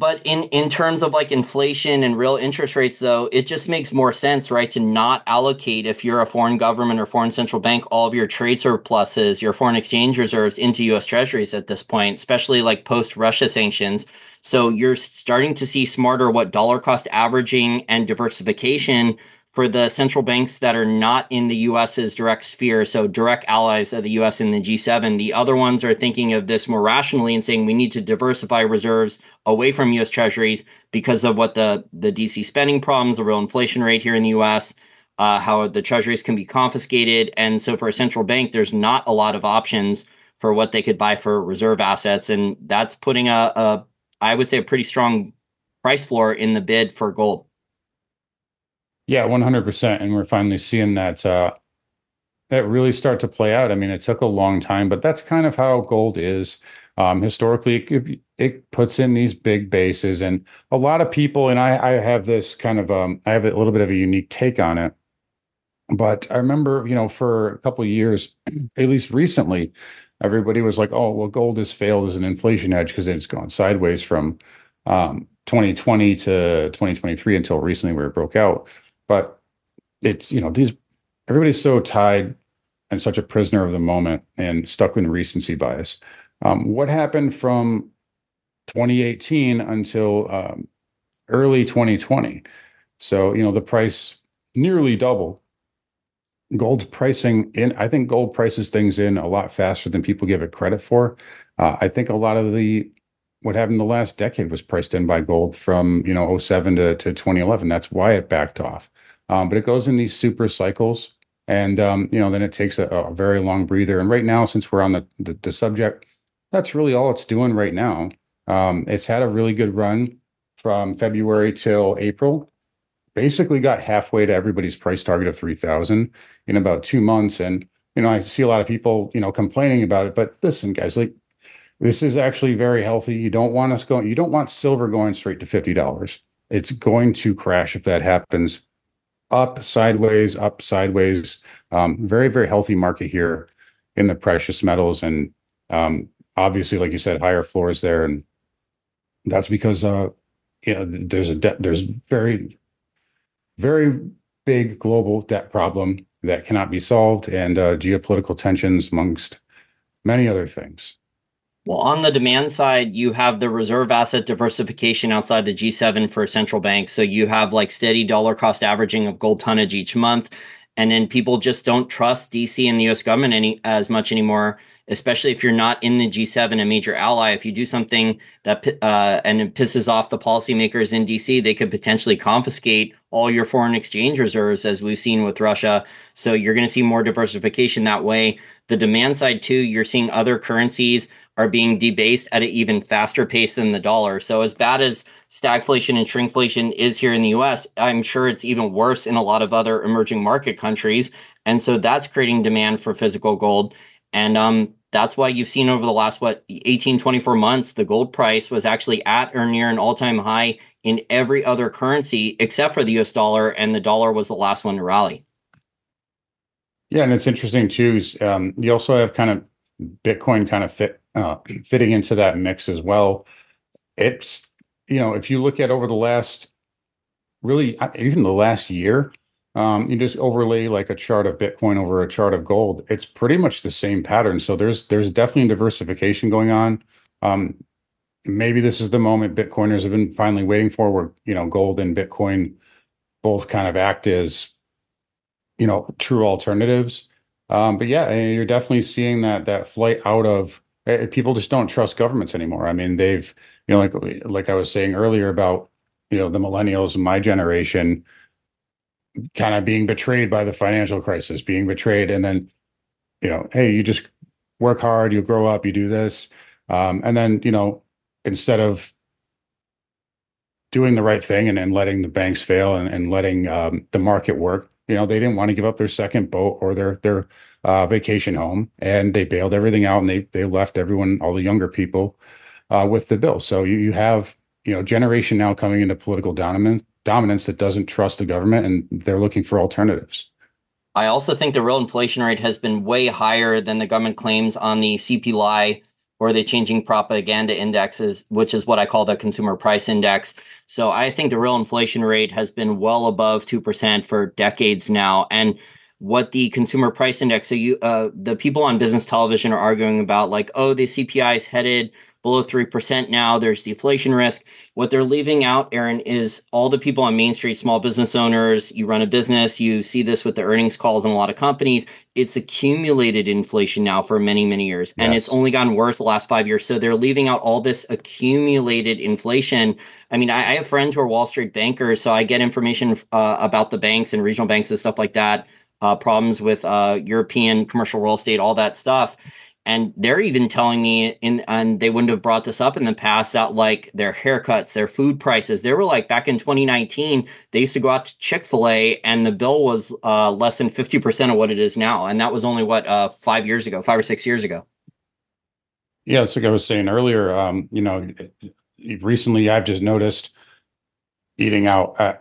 But in, in terms of like inflation and real interest rates, though, it just makes more sense, right, to not allocate, if you're a foreign government or foreign central bank, all of your trade surpluses, your foreign exchange reserves into U S treasuries at this point, especially like post-Russia sanctions. So you're starting to see smarter what dollar cost averaging and diversification for the central banks that are not in the U S's direct sphere, so direct allies of the U S in the G seven. The other ones are thinking of this more rationally and saying we need to diversify reserves away from U S treasuries because of what the, the D C spending problems, the real inflation rate here in the U S, uh, how the treasuries can be confiscated. And so for a central bank, there's not a lot of options for what they could buy for reserve assets. And that's putting a, a I would say, a pretty strong price floor in the bid for gold. Yeah, one hundred percent. And we're finally seeing that uh, that really start to play out. I mean, it took a long time, but that's kind of how gold is. Um, historically, it, it puts in these big bases. And a lot of people, and I, I have this kind of, um, I have a little bit of a unique take on it. But I remember, you know, for a couple of years, at least recently, everybody was like, oh, well, gold has failed as an inflation hedge because it's gone sideways from um, twenty twenty to twenty twenty-three until recently where it broke out. But it's, you know, these, everybody's so tied and such a prisoner of the moment and stuck in recency bias. Um, what happened from twenty eighteen until um, early twenty twenty? So, you know, the price nearly doubled. Gold's pricing in, I think gold prices things in a lot faster than people give it credit for. Uh, I think a lot of the, what happened in the last decade was priced in by gold from, you know, oh seven to, to twenty eleven. That's why it backed off. Um, but it goes in these super cycles and, um, you know, then it takes a, a very long breather. And right now, since we're on the, the, the subject, that's really all it's doing right now. Um, it's had a really good run from February till April. Basically got halfway to everybody's price target of three thousand in about two months. And, you know, I see a lot of people, you know, complaining about it, but listen, guys, like, this is actually very healthy. You don't want us going, you don't want silver going straight to fifty dollars. It's going to crash if that happens. Up, sideways, up, sideways. Um, very, very healthy market here in the precious metals. And um, obviously, like you said, higher floors there. And that's because, uh, you know, there's a debt, there's very, very big global debt problem that cannot be solved, and uh, geopolitical tensions amongst many other things. Well, on the demand side, you have the reserve asset diversification outside the G seven for central banks. So you have like steady dollar cost averaging of gold tonnage each month. And then people just don't trust D C and the U S government any as much anymore, especially if you're not in the G seven, a major ally. If you do something that uh, and it pisses off the policymakers in D C, they could potentially confiscate all your foreign exchange reserves, as we've seen with Russia. So you're going to see more diversification that way. The demand side, too, you're seeing other currencies are being debased at an even faster pace than the dollar. So as bad as stagflation and shrinkflation is here in the U S, I'm sure it's even worse in a lot of other emerging market countries. And so that's creating demand for physical gold. And um, that's why you've seen over the last, what, eighteen, twenty-four months, the gold price was actually at or near an all-time high in every other currency except for the U S dollar. And the dollar was the last one to rally. Yeah, and it's interesting, too. Um, you also have kind of Bitcoin kind of fit Uh, fitting into that mix as well. It's, you know, if you look at over the last, really, even the last year, um, you just overlay like a chart of Bitcoin over a chart of gold, it's pretty much the same pattern. So there's there's definitely diversification going on. Um, maybe this is the moment Bitcoiners have been finally waiting for, where, you know, gold and Bitcoin both kind of act as, you know, true alternatives. Um, but yeah, you're definitely seeing that that flight out of, people just don't trust governments anymore. I mean, they've, you know, like like I was saying earlier about, you know, the millennials and my generation kind of being betrayed by the financial crisis, being betrayed. And then, you know, hey, you just work hard, you grow up, you do this. Um, and then, you know, instead of doing the right thing and, and letting the banks fail and, and letting um, the market work, you know, they didn't want to give up their second boat or their their Uh, vacation home, and they bailed everything out, and they they left everyone, all the younger people, uh, with the bill. So you you have, you know, generation now coming into political dominant dominance that doesn't trust the government, and they're looking for alternatives. I also think the real inflation rate has been way higher than the government claims on the C P I, or the changing propaganda indexes, which is what I call the consumer price index. So I think the real inflation rate has been well above two percent for decades now, and what the consumer price index. So you, uh, the people on business television are arguing about like, oh, the C P I is headed below three percent now. There's deflation risk. What they're leaving out, Aaron, is all the people on Main Street, small business owners. You run a business. You see this with the earnings calls in a lot of companies. It's accumulated inflation now for many, many years. Yes. And it's only gotten worse the last five years. So they're leaving out all this accumulated inflation. I mean, I, I have friends who are Wall Street bankers, so I get information uh, about the banks and regional banks and stuff like that. Uh, problems with uh, European commercial real estate, all that stuff. And they're even telling me, in, and they wouldn't have brought this up in the past, that like their haircuts, their food prices, they were like back in twenty nineteen, they used to go out to Chick-fil-A and the bill was uh, less than fifty percent of what it is now. And that was only what, uh, five years ago, five or six years ago. Yeah, it's like I was saying earlier, um, you know, recently I've just noticed eating out, uh,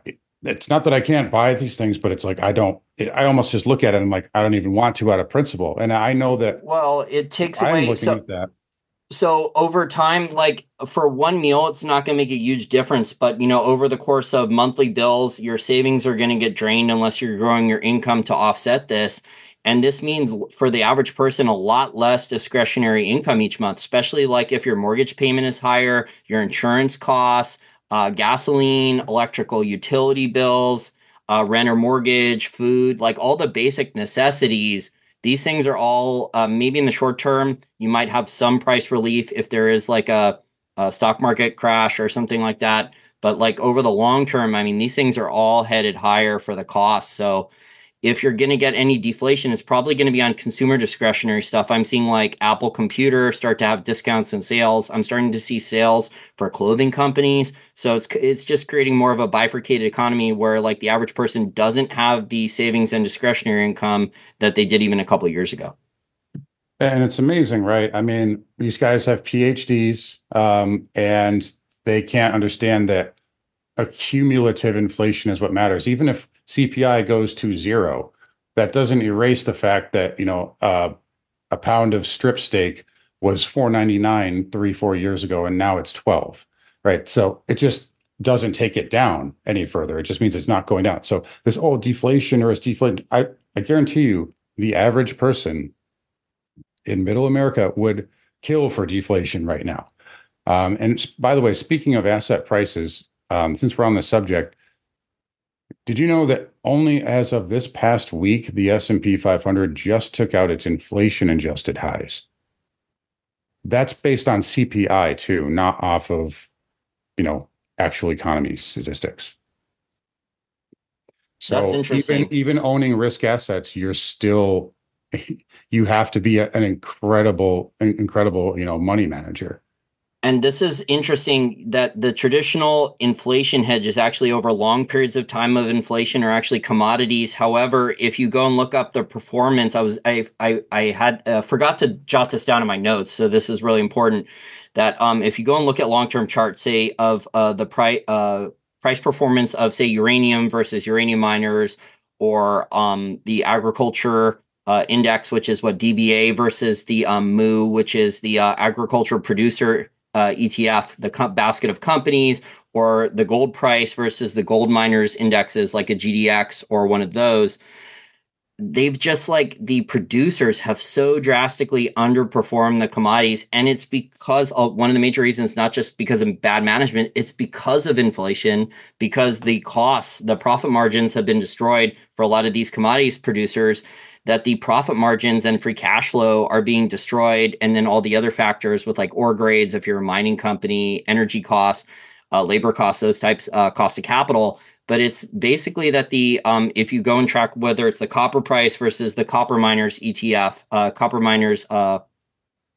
it's not that I can't buy these things, but it's like, I don't, it, I almost just look at it and I'm like, I don't even want to out of principle. And I know that. Well, it takes I'm away. Looking so, at that. So over time, like for one meal, it's not going to make a huge difference. But, you know, over the course of monthly bills, your savings are going to get drained unless you're growing your income to offset this. And this means for the average person, a lot less discretionary income each month, especially like if your mortgage payment is higher, your insurance costs, Uh, gasoline, electrical utility bills, uh, rent or mortgage, food, like all the basic necessities. These things are all uh, maybe in the short term, you might have some price relief if there is like a, a stock market crash or something like that. But like over the long term, I mean, these things are all headed higher for the cost. So if you're going to get any deflation, it's probably going to be on consumer discretionary stuff. I'm seeing like Apple Computer start to have discounts and sales. I'm starting to see sales for clothing companies. So it's it's just creating more of a bifurcated economy where like the average person doesn't have the savings and discretionary income that they did even a couple of years ago. And it's amazing, right? I mean, these guys have PhDs um, and they can't understand that accumulative inflation is what matters. Even if C P I goes to zero, that doesn't erase the fact that, you know, uh, a pound of strip steak was four ninety-nine three, four years ago, and now it's twelve, right? So it just doesn't take it down any further. It just means it's not going down. So this, oh, deflation or it's deflation. I, I guarantee you the average person in middle America would kill for deflation right now. Um, and by the way, speaking of asset prices, um, since we're on the subject, did you know that only as of this past week, the S and P five hundred just took out its inflation-adjusted highs? That's based on C P I, too, not off of, you know, actual economy statistics. So that's interesting. Even, even owning risk assets, you're still, you have to be an incredible, incredible, you know, money manager. And this is interesting that the traditional inflation hedges actually over long periods of time of inflation are actually commodities. However, if you go and look up the performance, I was I I, I had uh, forgot to jot this down in my notes, so this is really important. That um, if you go and look at long-term charts, say of uh, the price uh, price performance of say uranium versus uranium miners, or um, the agriculture Uh, index, which is what D B A versus the um, M O O, which is the uh, agriculture producer uh, E T F, the co- basket of companies, or the gold price versus the gold miners indexes like a G D X or one of those. They've just like the producers have so drastically underperformed the commodities. And it's because of one of the major reasons, not just because of bad management, it's because of inflation, because the costs, the profit margins have been destroyed for a lot of these commodities producers, that the profit margins and free cash flow are being destroyed. And then all the other factors with like ore grades, if you're a mining company, energy costs, uh, labor costs, those types, uh, cost of capital. But it's basically that the um, if you go and track whether it's the copper price versus the copper miners E T F, uh, copper miners, uh,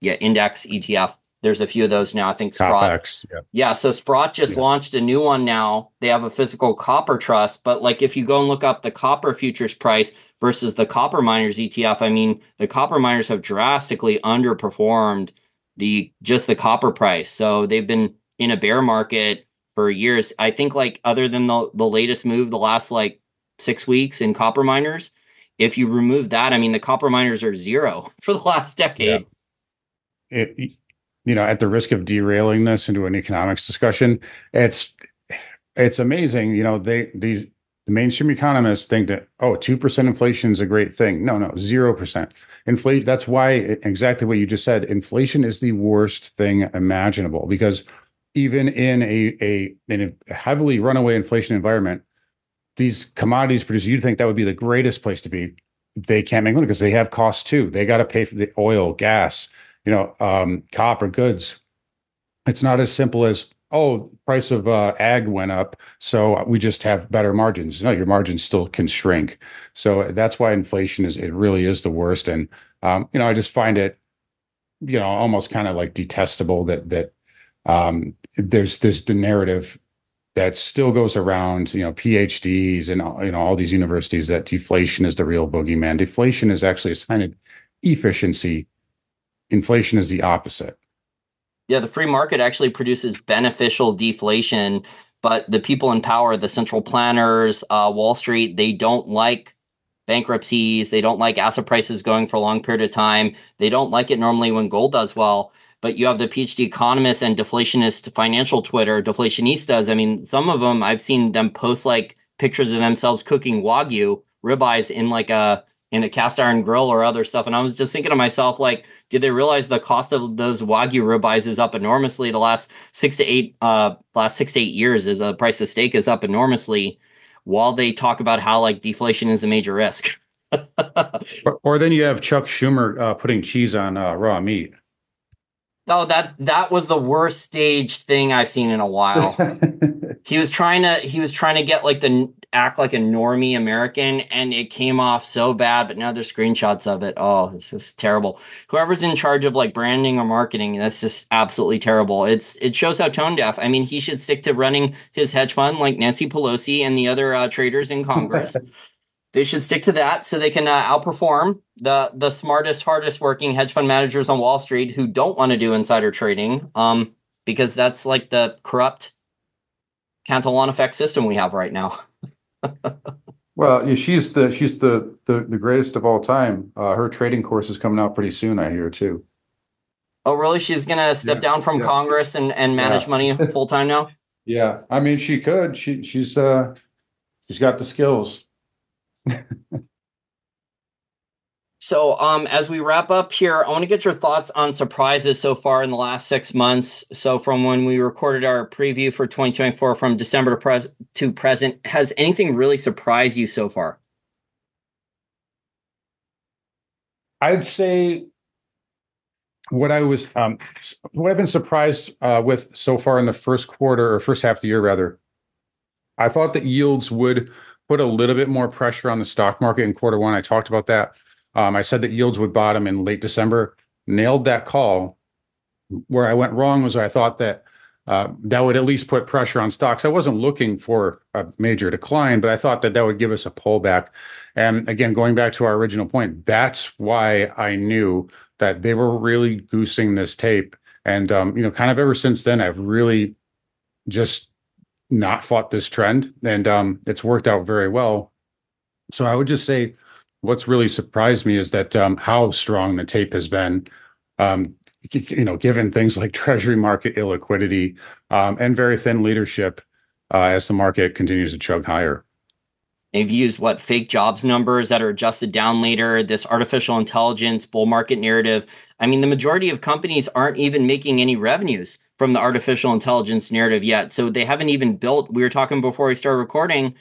yeah, index E T F. There's a few of those now. I think Sprott. X, yeah. yeah. So Sprott just yeah. launched a new one now. They have a physical copper trust. But like if you go and look up the copper futures price versus the copper miners E T F, I mean, the copper miners have drastically underperformed the just the copper price. So they've been in a bear market for years. I think like other than the, the latest move, the last like six weeks in copper miners, if you remove that, I mean, the copper miners are zero for the last decade. Yeah. It, you know, at the risk of derailing this into an economics discussion, it's, it's amazing. You know, they, these, The mainstream economists think that, oh, two percent inflation is a great thing. No, no, zero percent. Inflation, that's why, exactly what you just said, inflation is the worst thing imaginable, because even in a, a, in a heavily runaway inflation environment, these commodities producers, you'd think that would be the greatest place to be. They can't make money because they have costs too. They got to pay for the oil, gas, you know, um, copper, goods. It's not as simple as, oh, price of uh, ag went up, so we just have better margins. No, your margins still can shrink. So that's why inflation is, it really is the worst. And, um, you know, I just find it, you know, almost kind of like detestable that, that um, there's this the narrative that still goes around, you know, PhDs and, you know, all these universities that deflation is the real boogeyman. Deflation is actually a sign of efficiency. Inflation is the opposite. Yeah, the free market actually produces beneficial deflation, but the people in power, the central planners, uh, Wall Street, they don't like bankruptcies. They don't like asset prices going for a long period of time. They don't like it normally when gold does well. But you have the PhD economists and deflationist financial Twitter, deflationistas. I mean, some of them, I've seen them post like pictures of themselves cooking Wagyu ribeyes in like a in a cast iron grill or other stuff. And I was just thinking to myself, like, did they realize the cost of those Wagyu ribeyes is up enormously? The last six to eight, uh, last six to eight years is the price of steak is up enormously, while they talk about how like deflation is a major risk. or, or then you have Chuck Schumer uh, putting cheese on uh, raw meat. Oh, that that was the worst staged thing I've seen in a while. He was trying to he was trying to get like the act like a normie American, and it came off so bad. But now there's screenshots of it. Oh, this is terrible. Whoever's in charge of like branding or marketing, that's just absolutely terrible. It's it shows how tone deaf. I mean, he should stick to running his hedge fund like Nancy Pelosi and the other uh, traders in Congress. They should stick to that so they can uh, outperform the the smartest, hardest working hedge fund managers on Wall Street who don't want to do insider trading, um, because that's like the corrupt Cantillon effect system we have right now. Well, she's the she's the, the, the greatest of all time. Uh, her trading course is coming out pretty soon, I hear, too. Oh, really? She's going to step yeah, down from yeah. Congress and, and manage yeah. money full time now? Yeah. I mean, she could. She she's uh, she's got the skills. So um, as we wrap up here, I want to get your thoughts on surprises so far in the last six months. So from when we recorded our preview for twenty twenty-four, from December to, pres- to present, has anything really surprised you so far? I'd say what I was, um, what I've been surprised uh, with so far in the first quarter or first half of the year, rather, I thought that yields would put a little bit more pressure on the stock market in quarter one. I talked about that. Um, I said that yields would bottom in late December. Nailed that call. Where I went wrong was I thought that uh, that would at least put pressure on stocks. I wasn't looking for a major decline, but I thought that that would give us a pullback. And again, going back to our original point, that's why I knew that they were really goosing this tape. And, um, you know, kind of ever since then, I've really just not fought this trend, and um, it's worked out very well. So I would just say what's really surprised me is that um, how strong the tape has been, um, you know, given things like treasury market illiquidity um, and very thin leadership uh, as the market continues to chug higher. They've used what fake jobs numbers that are adjusted down later, this artificial intelligence bull market narrative. I mean, the majority of companies aren't even making any revenues from the artificial intelligence narrative yet. So they haven't even built, we were talking before we started recording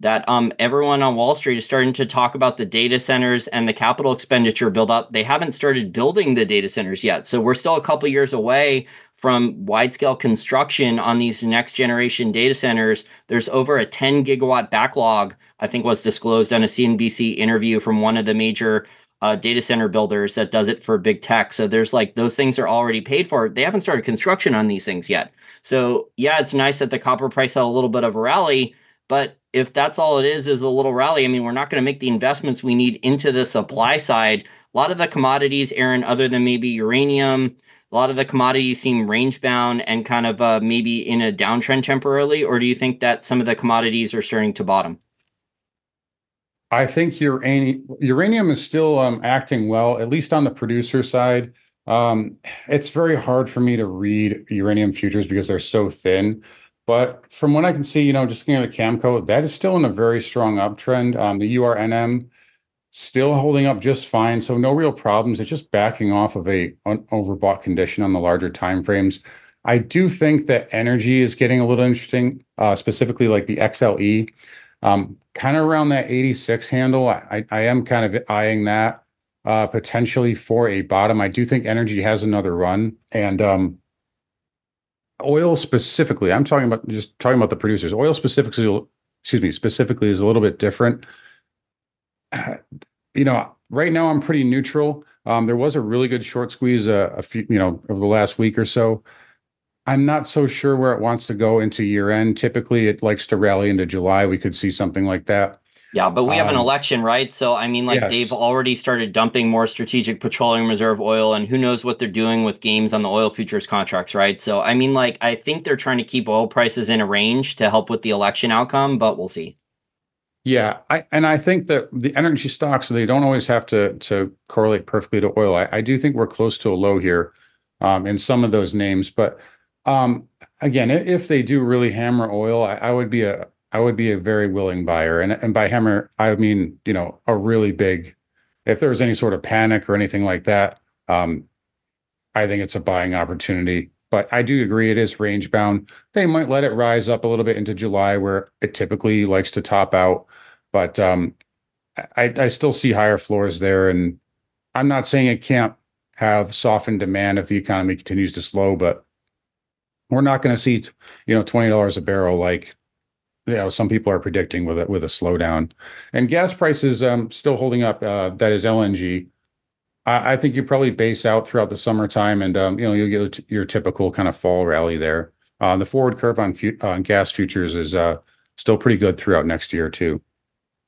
that um, everyone on Wall Street is starting to talk about the data centers and the capital expenditure build up. They haven't started building the data centers yet. So we're still a couple years away from wide scale construction on these next generation data centers. There's over a ten gigawatt backlog, I think was disclosed on a C N B C interview from one of the major Uh, data center builders that does it for big tech. So there's like those things are already paid for. They haven't started construction on these things yet. So yeah, it's nice that the copper price had a little bit of a rally, but if that's all it is, is a little rally, I mean, we're not going to make the investments we need into the supply side. A lot of the commodities, Aaron, other than maybe uranium, a lot of the commodities seem range bound and kind of uh, maybe in a downtrend temporarily, or do you think that some of the commodities are starting to bottom? I think uranium, uranium is still um, acting well, at least on the producer side. Um, it's very hard for me to read uranium futures because they're so thin. But from what I can see, you know, just looking at Camco, that is still in a very strong uptrend. Um, the U R N M still holding up just fine, so no real problems. It's just backing off of a un- overbought condition on the larger timeframes. I do think that energy is getting a little interesting, uh, specifically like the X L E, um, kind of around that eighty-six handle. I, I am kind of eyeing that uh, potentially for a bottom. I do think energy has another run, and um, oil specifically. I'm talking about just talking about the producers. Oil specifically, excuse me, specifically is a little bit different. You know, right now I'm pretty neutral. Um, there was a really good short squeeze a, a few, you know, over the last week or so. I'm not so sure where it wants to go into year end. Typically, it likes to rally into July. We could see something like that. Yeah, but we have um, an election, right? So, I mean, like yes. They've already started dumping more strategic petroleum reserve oil, and who knows what they're doing with games on the oil futures contracts, right? So, I mean, like, I think they're trying to keep oil prices in a range to help with the election outcome, but we'll see. Yeah, I, and I think that the energy stocks, they don't always have to to correlate perfectly to oil. I, I do think we're close to a low here um, in some of those names. But um, again, if they do really hammer oil, I, I would be a I would be a very willing buyer. And and by hammer, I mean, you know, a really big, if there was any sort of panic or anything like that, um, I think it's a buying opportunity. But I do agree it is range bound. They might let it rise up a little bit into July where it typically likes to top out. But um, I, I still see higher floors there. And I'm not saying it can't have softened demand if the economy continues to slow, but we're not going to see, you know, twenty dollars a barrel like, you know, some people are predicting with a, with a slowdown. And gas prices um, still holding up. Uh, that is L N G. I think you probably base out throughout the summertime, and um, you know, you'll get your typical kind of fall rally there. Uh, the forward curve on, fu- on gas futures is uh, still pretty good throughout next year too.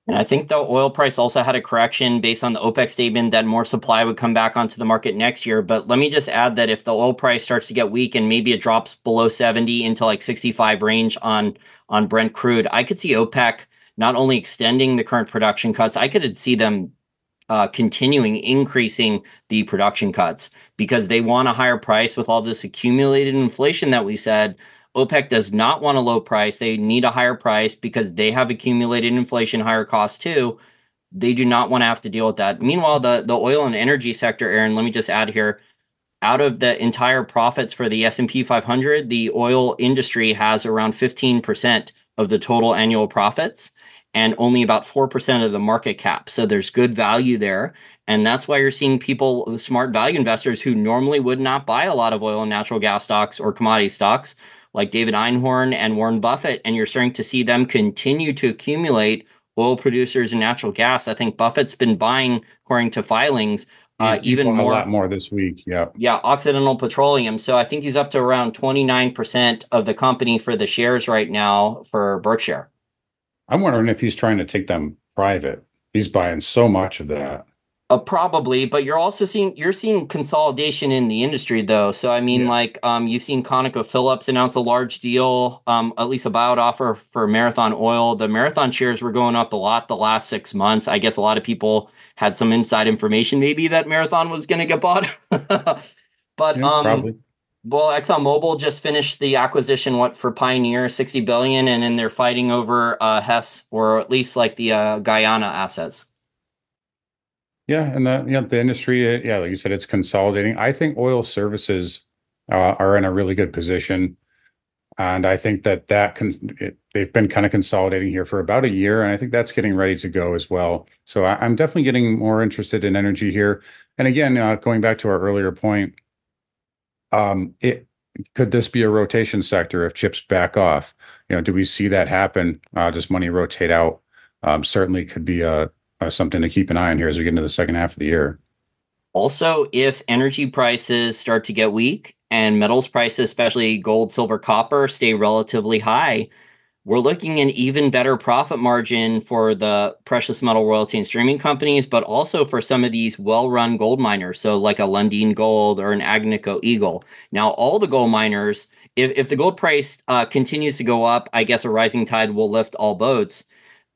And I think the oil price also had a correction based on the OPEC statement that more supply would come back onto the market next year. But let me just add that if the oil price starts to get weak and maybe it drops below seventy into like sixty-five range on on Brent crude, I could see OPEC not only extending the current production cuts, I could see them Uh, continuing increasing the production cuts because they want a higher price with all this accumulated inflation that we said. OPEC does not want a low price. They need a higher price because they have accumulated inflation, higher costs too. They do not want to have to deal with that. Meanwhile, the, the oil and energy sector, Aaron, let me just add here, out of the entire profits for the S and P five hundred, the oil industry has around fifteen percent of the total annual profits, and only about four percent of the market cap. So there's good value there. And that's why you're seeing people, smart value investors who normally would not buy a lot of oil and natural gas stocks or commodity stocks like David Einhorn and Warren Buffett. And you're starting to see them continue to accumulate oil producers and natural gas. I think Buffett's been buying, according to filings, uh, even more. A lot more this week, yeah. Yeah, Occidental Petroleum. So I think he's up to around twenty-nine percent of the company for the shares right now for Berkshire. I'm wondering if he's trying to take them private. He's buying so much of that. Uh, probably, but you're also seeing you're seeing consolidation in the industry, though. So I mean, yeah. like um, you've seen ConocoPhillips announce a large deal, um, at least a buyout offer for Marathon Oil. The Marathon shares were going up a lot the last six months. I guess a lot of people had some inside information, maybe that Marathon was going to get bought. but yeah, um, probably. Well, ExxonMobil just finished the acquisition what for Pioneer, sixty billion dollars, and then they're fighting over uh, Hess, or at least like the uh, Guyana assets. Yeah, and the, you know, the industry, yeah, like you said, it's consolidating. I think oil services uh, are in a really good position, and I think that, that con- it, they've been kind of consolidating here for about a year, and I think that's getting ready to go as well. So I, I'm definitely getting more interested in energy here. And again, uh, going back to our earlier point, Um, it could this be a rotation sector if chips back off? You know, do we see that happen? Uh, does money rotate out? Um, certainly could be uh, uh, something to keep an eye on here as we get into the second half of the year. Also, if energy prices start to get weak and metals prices, especially gold, silver, copper, stay relatively high, we're looking at an even better profit margin for the precious metal royalty and streaming companies, but also for some of these well-run gold miners, so like a Lundin Gold or an Agnico Eagle. Now, all the gold miners, if, if the gold price uh, continues to go up, I guess a rising tide will lift all boats.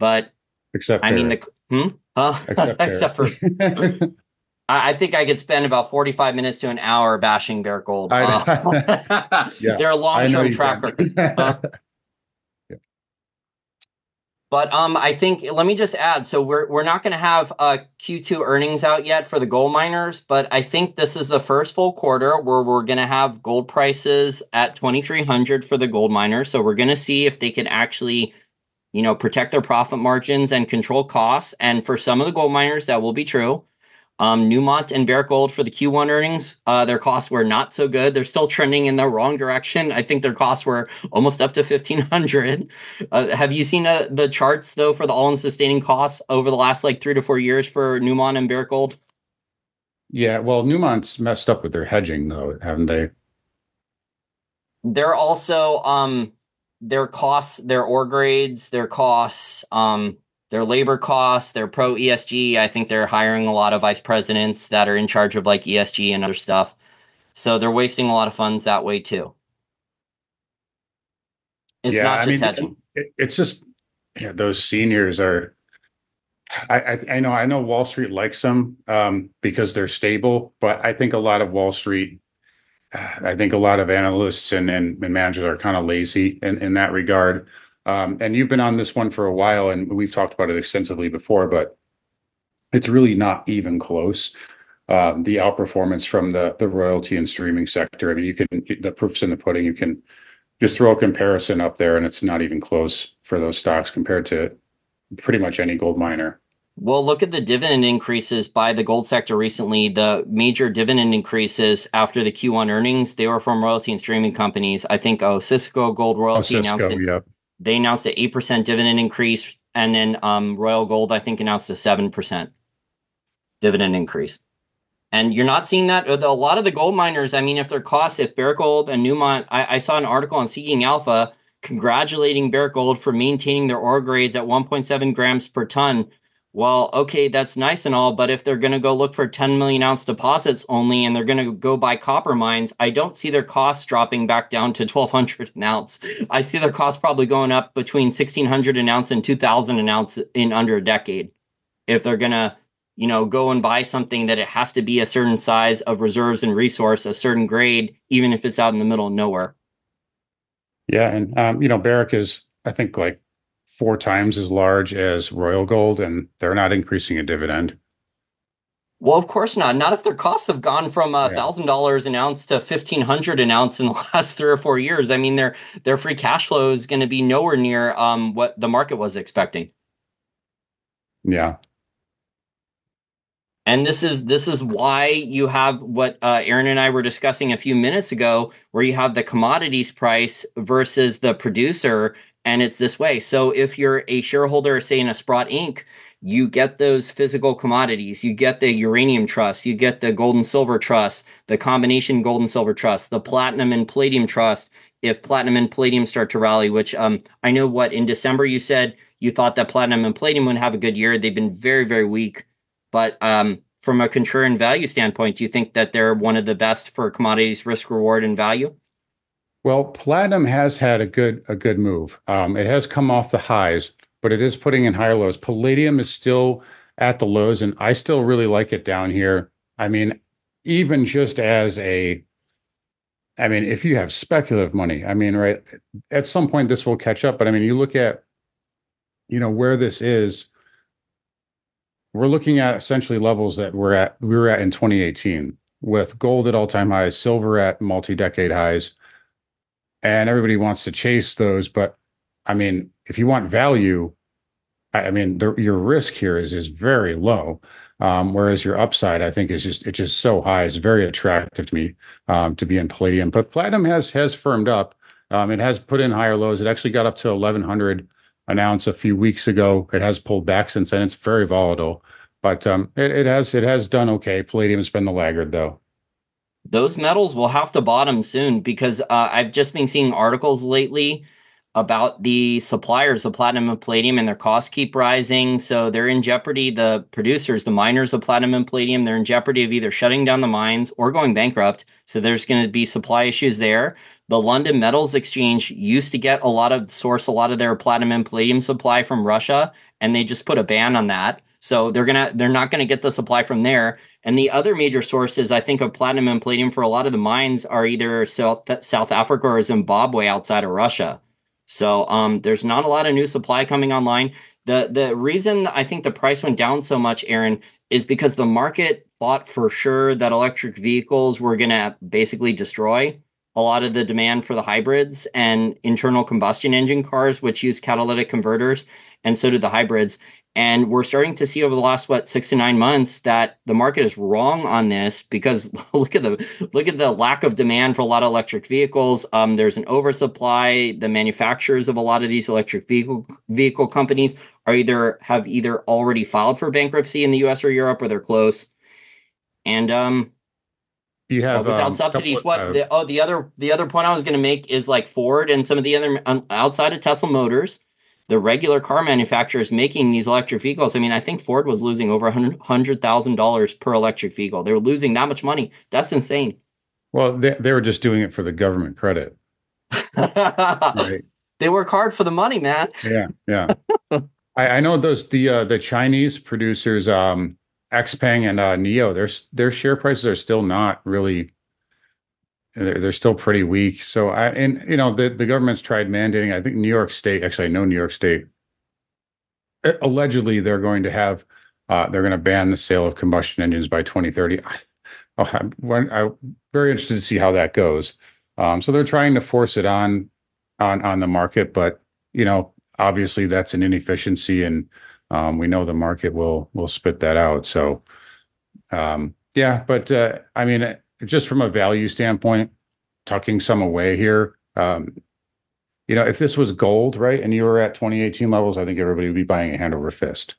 But except I mean, the, hmm? uh, except, except for I think I could spend about forty-five minutes to an hour bashing Barrick Gold. Uh, yeah, they're a long-term track record. But um, I think, let me just add, so we're we're not going to have uh, Q two earnings out yet for the gold miners, but I think this is the first full quarter where we're going to have gold prices at twenty-three hundred for the gold miners. So we're going to see if they can actually, you know, protect their profit margins and control costs. And for some of the gold miners, that will be true. Um, Newmont and Barrick Gold for the Q one earnings, uh, their costs were not so good. They're still trending in the wrong direction. I think their costs were almost up to fifteen hundred. Uh, have you seen uh, the charts, though, for the all-in sustaining costs over the last, like, three to four years for Newmont and Barrick Gold? Yeah, well, Newmont's messed up with their hedging, though, haven't they? They're also, um, their costs, their ore grades, their costs, um... their labor costs, their pro E S G. I think they're hiring a lot of vice presidents that are in charge of like E S G and other stuff. So they're wasting a lot of funds that way too. It's yeah, not just I mean, hedging. It, it's just yeah, those seniors are. I, I I know I know Wall Street likes them um, because they're stable, but I think a lot of Wall Street, uh, I think a lot of analysts and and, and managers are kind of lazy in, in that regard. Um, and you've been on this one for a while, and we've talked about it extensively before, but it's really not even close. Um, the outperformance from the the royalty and streaming sector. I mean, you can, the proof's in the pudding. You can just throw a comparison up there, and it's not even close for those stocks compared to pretty much any gold miner. Well, look at the dividend increases by the gold sector recently. The major dividend increases after the Q one earnings, they were from royalty and streaming companies. I think, oh, Cisco Gold Royalty oh, Cisco, announced it. Yeah. They announced an eight percent dividend increase, and then um, Royal Gold, I think, announced a seven percent dividend increase. And you're not seeing that. A lot of the gold miners, I mean, if their costs, if Barrick Gold and Newmont, I, I saw an article on Seeking Alpha congratulating Barrick Gold for maintaining their ore grades at one point seven grams per ton. Well, okay, that's nice and all, but if they're going to go look for ten million ounce deposits only and they're going to go buy copper mines, I don't see their costs dropping back down to twelve hundred an ounce. I see their costs probably going up between sixteen hundred an ounce and two thousand an ounce in under a decade. If they're going to, you know, go and buy something that it has to be a certain size of reserves and resource, a certain grade, even if it's out in the middle of nowhere. Yeah, and, um, you know, Barrick is, I think, like, four times as large as Royal Gold, and they're not increasing a dividend. Well, of course not. Not if their costs have gone from a thousand dollars an ounce to fifteen hundred an ounce in the last three or four years. I mean, their their free cash flow is going to be nowhere near um, what the market was expecting. Yeah. And this is this is why you have what uh, Aaron and I were discussing a few minutes ago, where you have the commodities price versus the producer. And it's this way. So if you're a shareholder, say in a Sprott Incorporated, you get those physical commodities. You get the uranium trust. You get the gold and silver trust, the combination gold and silver trust, the platinum and palladium trust. If platinum and palladium start to rally, which um, I know what in December you said you thought that platinum and palladium would have a good year. They've been very, very weak. But um, from a contrarian value standpoint, do you think that they're one of the best for commodities, risk, reward, and value? Well, platinum has had a good a good move. Um, it has come off the highs, but it is putting in higher lows. Palladium is still at the lows, and I still really like it down here. I mean, even just as a, I mean, if you have speculative money, I mean, right, at some point this will catch up. But I mean, you look at, you know, where this is, we're looking at essentially levels that we're at, we were at in twenty eighteen with gold at all-time highs, silver at multi-decade highs. And everybody wants to chase those, but I mean, if you want value, I, I mean, the, your risk here is is very low, um, whereas your upside, I think, is just it's just so high. It's very attractive to me um, to be in palladium, but platinum has has firmed up. Um, it has put in higher lows. It actually got up to eleven hundred an ounce a few weeks ago. It has pulled back since then. It's very volatile, but um, it, it has it has done okay. Palladium has been the laggard though. Those metals will have to bottom soon because uh, I've just been seeing articles lately about the suppliers of platinum and palladium and their costs keep rising. So they're in jeopardy. The producers, the miners of platinum and palladium, they're in jeopardy of either shutting down the mines or going bankrupt. So there's going to be supply issues there. The London Metals Exchange used to get a lot of source, a lot of their platinum and palladium supply from Russia, and they just put a ban on that. So they're gonna they're not gonna get the supply from there. And the other major sources, I think, of platinum and palladium for a lot of the mines are either South South Africa or Zimbabwe outside of Russia. So um, there's not a lot of new supply coming online. The the reason I think the price went down so much, Aaron, is because the market thought for sure that electric vehicles were going to basically destroy a lot of the demand for the hybrids and internal combustion engine cars, which use catalytic converters, and so did the hybrids. And we're starting to see over the last, what, six to nine months that the market is wrong on this, because look at the look at the lack of demand for a lot of electric vehicles. Um, there's an oversupply. The manufacturers of a lot of these electric vehicle vehicle companies are either have either already filed for bankruptcy in the U S or Europe, or they're close. And um, you have well, without um, subsidies. What? Uh, the, oh, the other the other point I was going to make is like Ford and some of the other um, outside of Tesla Motors, the regular car manufacturers making these electric vehicles. I mean, I think Ford was losing over one hundred thousand dollars per electric vehicle. They were losing that much money. That's insane. Well, they, they were just doing it for the government credit. Right. They work hard for the money, man. Yeah, yeah. I, I know those the uh, the Chinese producers, um, XPeng and uh, Neo. Their their share prices are still not really. They're, they're still pretty weak. So, I and, you know, the, the government's tried mandating. I think New York State, actually, I know New York State, allegedly they're going to have, uh, they're going to ban the sale of combustion engines by twenty thirty. I, I'm, I'm very interested to see how that goes. Um, so they're trying to force it on, on, on the market. But, you know, obviously that's an inefficiency, and um, we know the market will, will spit that out. So, um, yeah, but uh, I mean, just from a value standpoint, tucking some away here. Um, you know, if this was gold, right, and you were at twenty eighteen levels, I think everybody would be buying a hand over fist.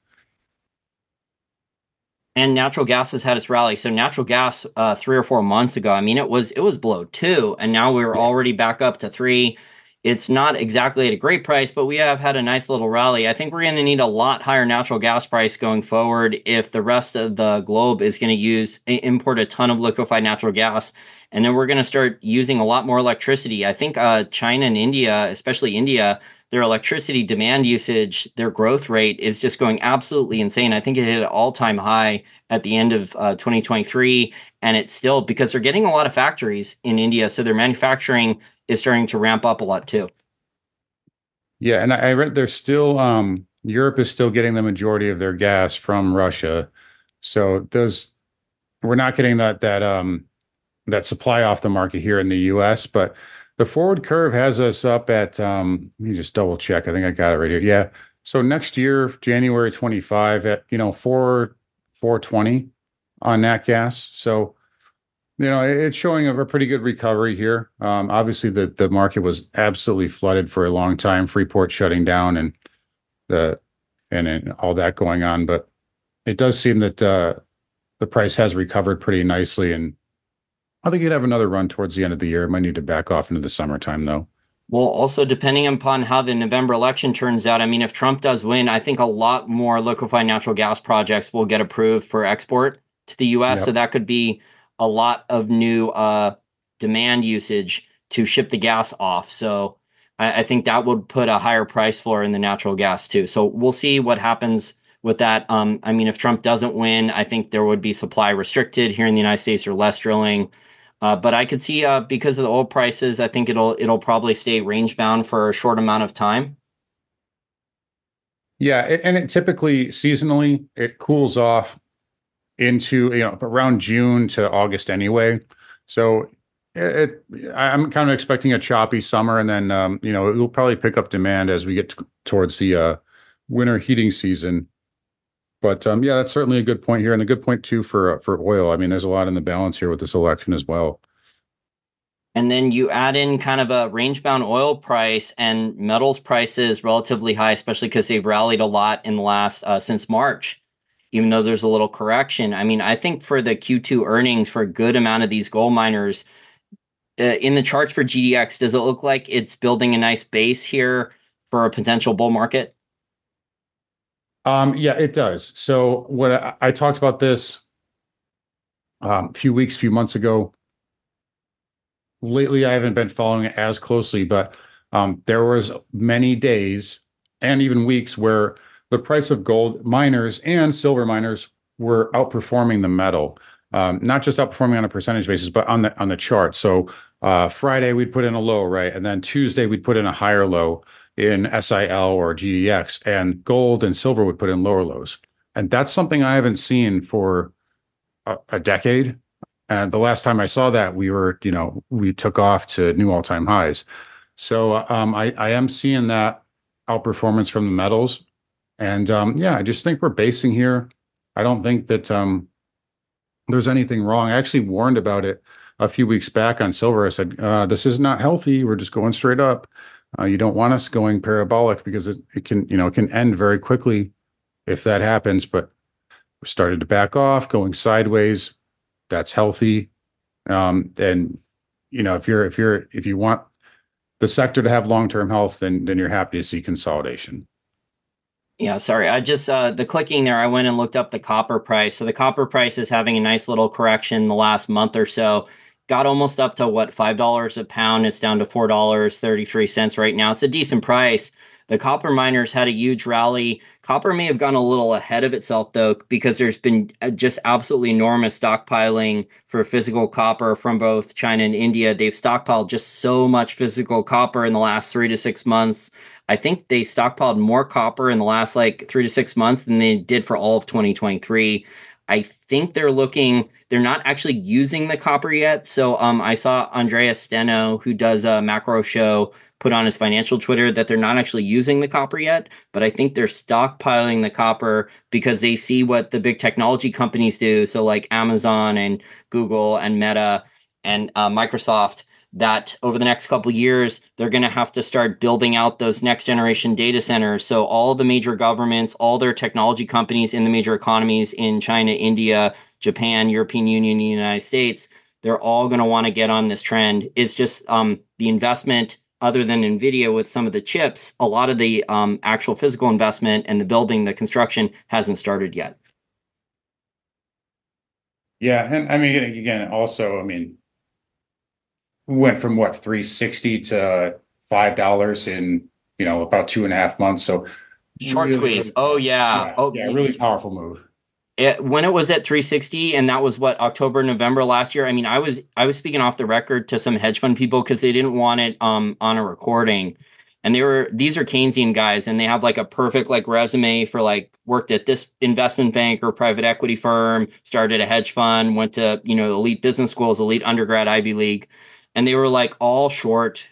And natural gas has had its rally. So natural gas, uh, three or four months ago, I mean, it was it was below two, and now we're yeah. already back up to three. It's not exactly at a great price, but we have had a nice little rally. I think we're going to need a lot higher natural gas price going forward if the rest of the globe is going to use import a ton of liquefied natural gas. And then we're going to start using a lot more electricity. I think uh, China and India, especially India, their electricity demand usage, their growth rate is just going absolutely insane. I think it hit an all-time high at the end of uh, twenty twenty-three. And it's still, because they're getting a lot of factories in India, so they're manufacturing is starting to ramp up a lot too. Yeah, and I read they're still, um, Europe is still getting the majority of their gas from Russia. So those, we're not getting that that um, that supply off the market here in the U S. But the forward curve has us up at, um, let me just double check. I think I got it right here. Yeah. So next year, January twenty-five at, you know, four twenty on nat gas. So, you know, it's showing a pretty good recovery here. Um, obviously, the, the market was absolutely flooded for a long time. Freeport shutting down and the and, and all that going on. But it does seem that uh, the price has recovered pretty nicely. And I think you'd have another run towards the end of the year. It might need to back off into the summertime, though. Well, also depending upon how the November election turns out, I mean, if Trump does win, I think a lot more liquefied natural gas projects will get approved for export to the U S. Yep. So that could be a lot of new uh, demand usage to ship the gas off. So I, I think that would put a higher price floor in the natural gas too. So we'll see what happens with that. Um, I mean, if Trump doesn't win, I think there would be supply restricted here in the United States or less drilling. Uh, but I could see uh, because of the oil prices, I think it'll it'll probably stay range bound for a short amount of time. Yeah, it, and it typically seasonally, it cools off into, you know, around June to August anyway. So it, it I'm kind of expecting a choppy summer, and then um you know, it will probably pick up demand as we get t towards the uh winter heating season. But um yeah, that's certainly a good point here, and a good point too for uh, for oil. I mean, there's a lot in the balance here with this election as well. And then you add in kind of a range-bound oil price and metals prices relatively high, especially because they've rallied a lot in the last uh since March, even though there's a little correction. I mean, I think for the Q two earnings for a good amount of these gold miners, uh, in the charts for G D X, does it look like it's building a nice base here for a potential bull market? Um, yeah, it does. So what I, I talked about this um, a few weeks, few months ago. Lately, I haven't been following it as closely, but um, there was many days and even weeks where the price of gold miners and silver miners were outperforming the metal, um, not just outperforming on a percentage basis, but on the on the chart. So uh, Friday, we'd put in a low, right? And then Tuesday, we'd put in a higher low. in S I L or G D X, and gold and silver would put in lower lows. And that's something I haven't seen for a, a decade. And the last time I saw that, we were, you know, we took off to new all-time highs. So um, I, I am seeing that outperformance from the metals. And um, yeah, I just think we're basing here. I don't think that um, there's anything wrong. I actually warned about it a few weeks back on silver. I said, uh, this is not healthy. We're just going straight up. Uh, you don't want us going parabolic because it, it can, you know, it can end very quickly if that happens. But we started to back off, going sideways. That's healthy. Um, and you know, if you're if you're if you want the sector to have long-term health, then then you're happy to see consolidation. Yeah, sorry. I just uh, the clicking there. I went and looked up the copper price. So the copper price is having a nice little correction the last month or so. Got almost up to what, five dollars a pound. It's down to four dollars and thirty-three cents right now. It's a decent price. The copper miners had a huge rally. Copper may have gone a little ahead of itself, though, because there's been just absolutely enormous stockpiling for physical copper from both China and India. They've stockpiled just so much physical copper in the last three to six months. I think they stockpiled more copper in the last like three to six months than they did for all of twenty twenty-three. I think they're looking, they're not actually using the copper yet. So um, I saw Andreas Steno, who does a macro show, put on his financial Twitter that they're not actually using the copper yet, but I think they're stockpiling the copper because they see what the big technology companies do. So like Amazon and Google and Meta and uh, Microsoft, that over the next couple of years, they're going to have to start building out those next generation data centers. So all the major governments, all their technology companies in the major economies in China, India, Japan, European Union, the United States, they're all going to want to get on this trend. It's just um, the investment, other than NVIDIA with some of the chips, a lot of the um, actual physical investment and the building, the construction hasn't started yet. Yeah. And I mean, again, also, I mean, went from what, three sixty to five dollars in, you know, about two and a half months. So short really, squeeze. Oh yeah. Yeah, oh yeah. Really powerful move. It, when it was at three sixty, and that was what, October, November last year. I mean, I was, I was speaking off the record to some hedge fund people because they didn't want it um, on a recording. And they were, these are Keynesian guys, and they have like a perfect like resume for like worked at this investment bank or private equity firm, started a hedge fund, went to, you know, elite business schools, elite undergrad, Ivy League. And they were like all short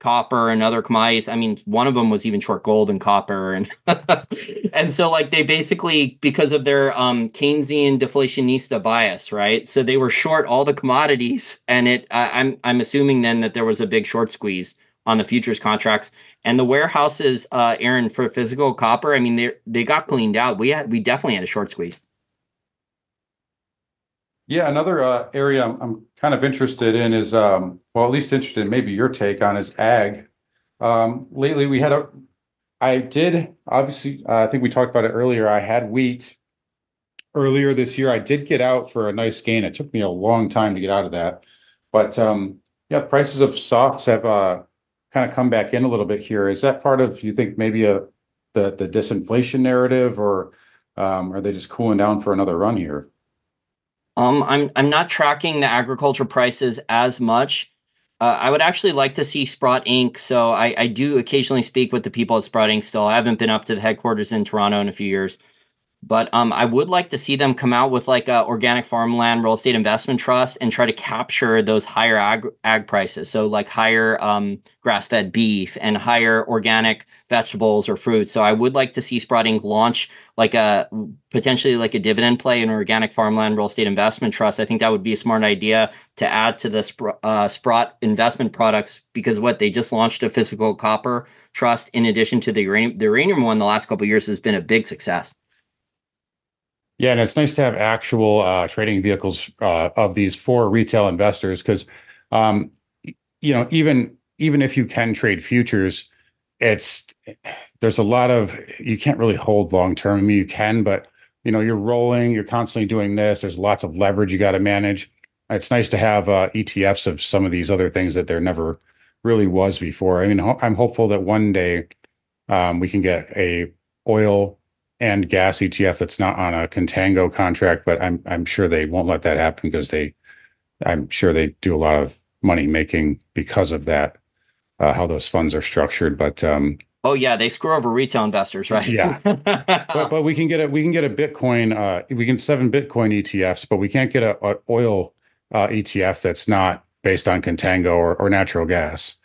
copper and other commodities. I mean, one of them was even short gold and copper. And and so like they basically, because of their um, Keynesian deflationista bias, right? So they were short all the commodities. And it, I, I'm, I'm assuming then that there was a big short squeeze on the futures contracts and the warehouses, uh, Aaron, for physical copper. I mean, they they got cleaned out. We had, we definitely had a short squeeze. Yeah, another uh, area I'm, I'm kind of interested in is, um, well, at least interested in maybe your take on is ag. Um, lately, we had a, I did, obviously, uh, I think we talked about it earlier. I had wheat earlier this year. I did get out for a nice gain. It took me a long time to get out of that. But um, yeah, prices of softs have uh, kind of come back in a little bit here. Is that part of, you think, maybe a, the, the disinflation narrative, or um, are they just cooling down for another run here? Um, I'm I'm not tracking the agriculture prices as much. Uh, I would actually like to see Sprott Incorporated. So I, I do occasionally speak with the people at Sprott Incorporated still. I haven't been up to the headquarters in Toronto in a few years. But um, I would like to see them come out with like a organic farmland real estate investment trust and try to capture those higher ag, ag prices. So like higher um, grass-fed beef and higher organic vegetables or fruits. So I would like to see Sprott Incorporated launch like a potentially like a dividend play in organic farmland real estate investment trust. I think that would be a smart idea to add to the Spr uh, Sprott investment products, because what they just launched a physical copper trust in addition to the uranium, the uranium one the last couple of years has been a big success. Yeah, and it's nice to have actual uh, trading vehicles uh, of these for retail investors, because, um, you know, even even if you can trade futures, it's there's a lot of, you can't really hold long term. I mean, you can, but, you know, you're rolling, you're constantly doing this. There's lots of leverage you got to manage. It's nice to have uh, E T Fs of some of these other things that there never really was before. I mean, ho I'm hopeful that one day um, we can get a oil and gas E T F that's not on a contango contract, but I'm I'm sure they won't let that happen because they, I'm sure they do a lot of money making because of that, uh, how those funds are structured. But um, Oh yeah, they screw over retail investors, right? Yeah, but, but we can get a we can get a Bitcoin, uh, we can seven Bitcoin E T Fs, but we can't get a, a oil uh, E T F that's not based on contango or, or natural gas.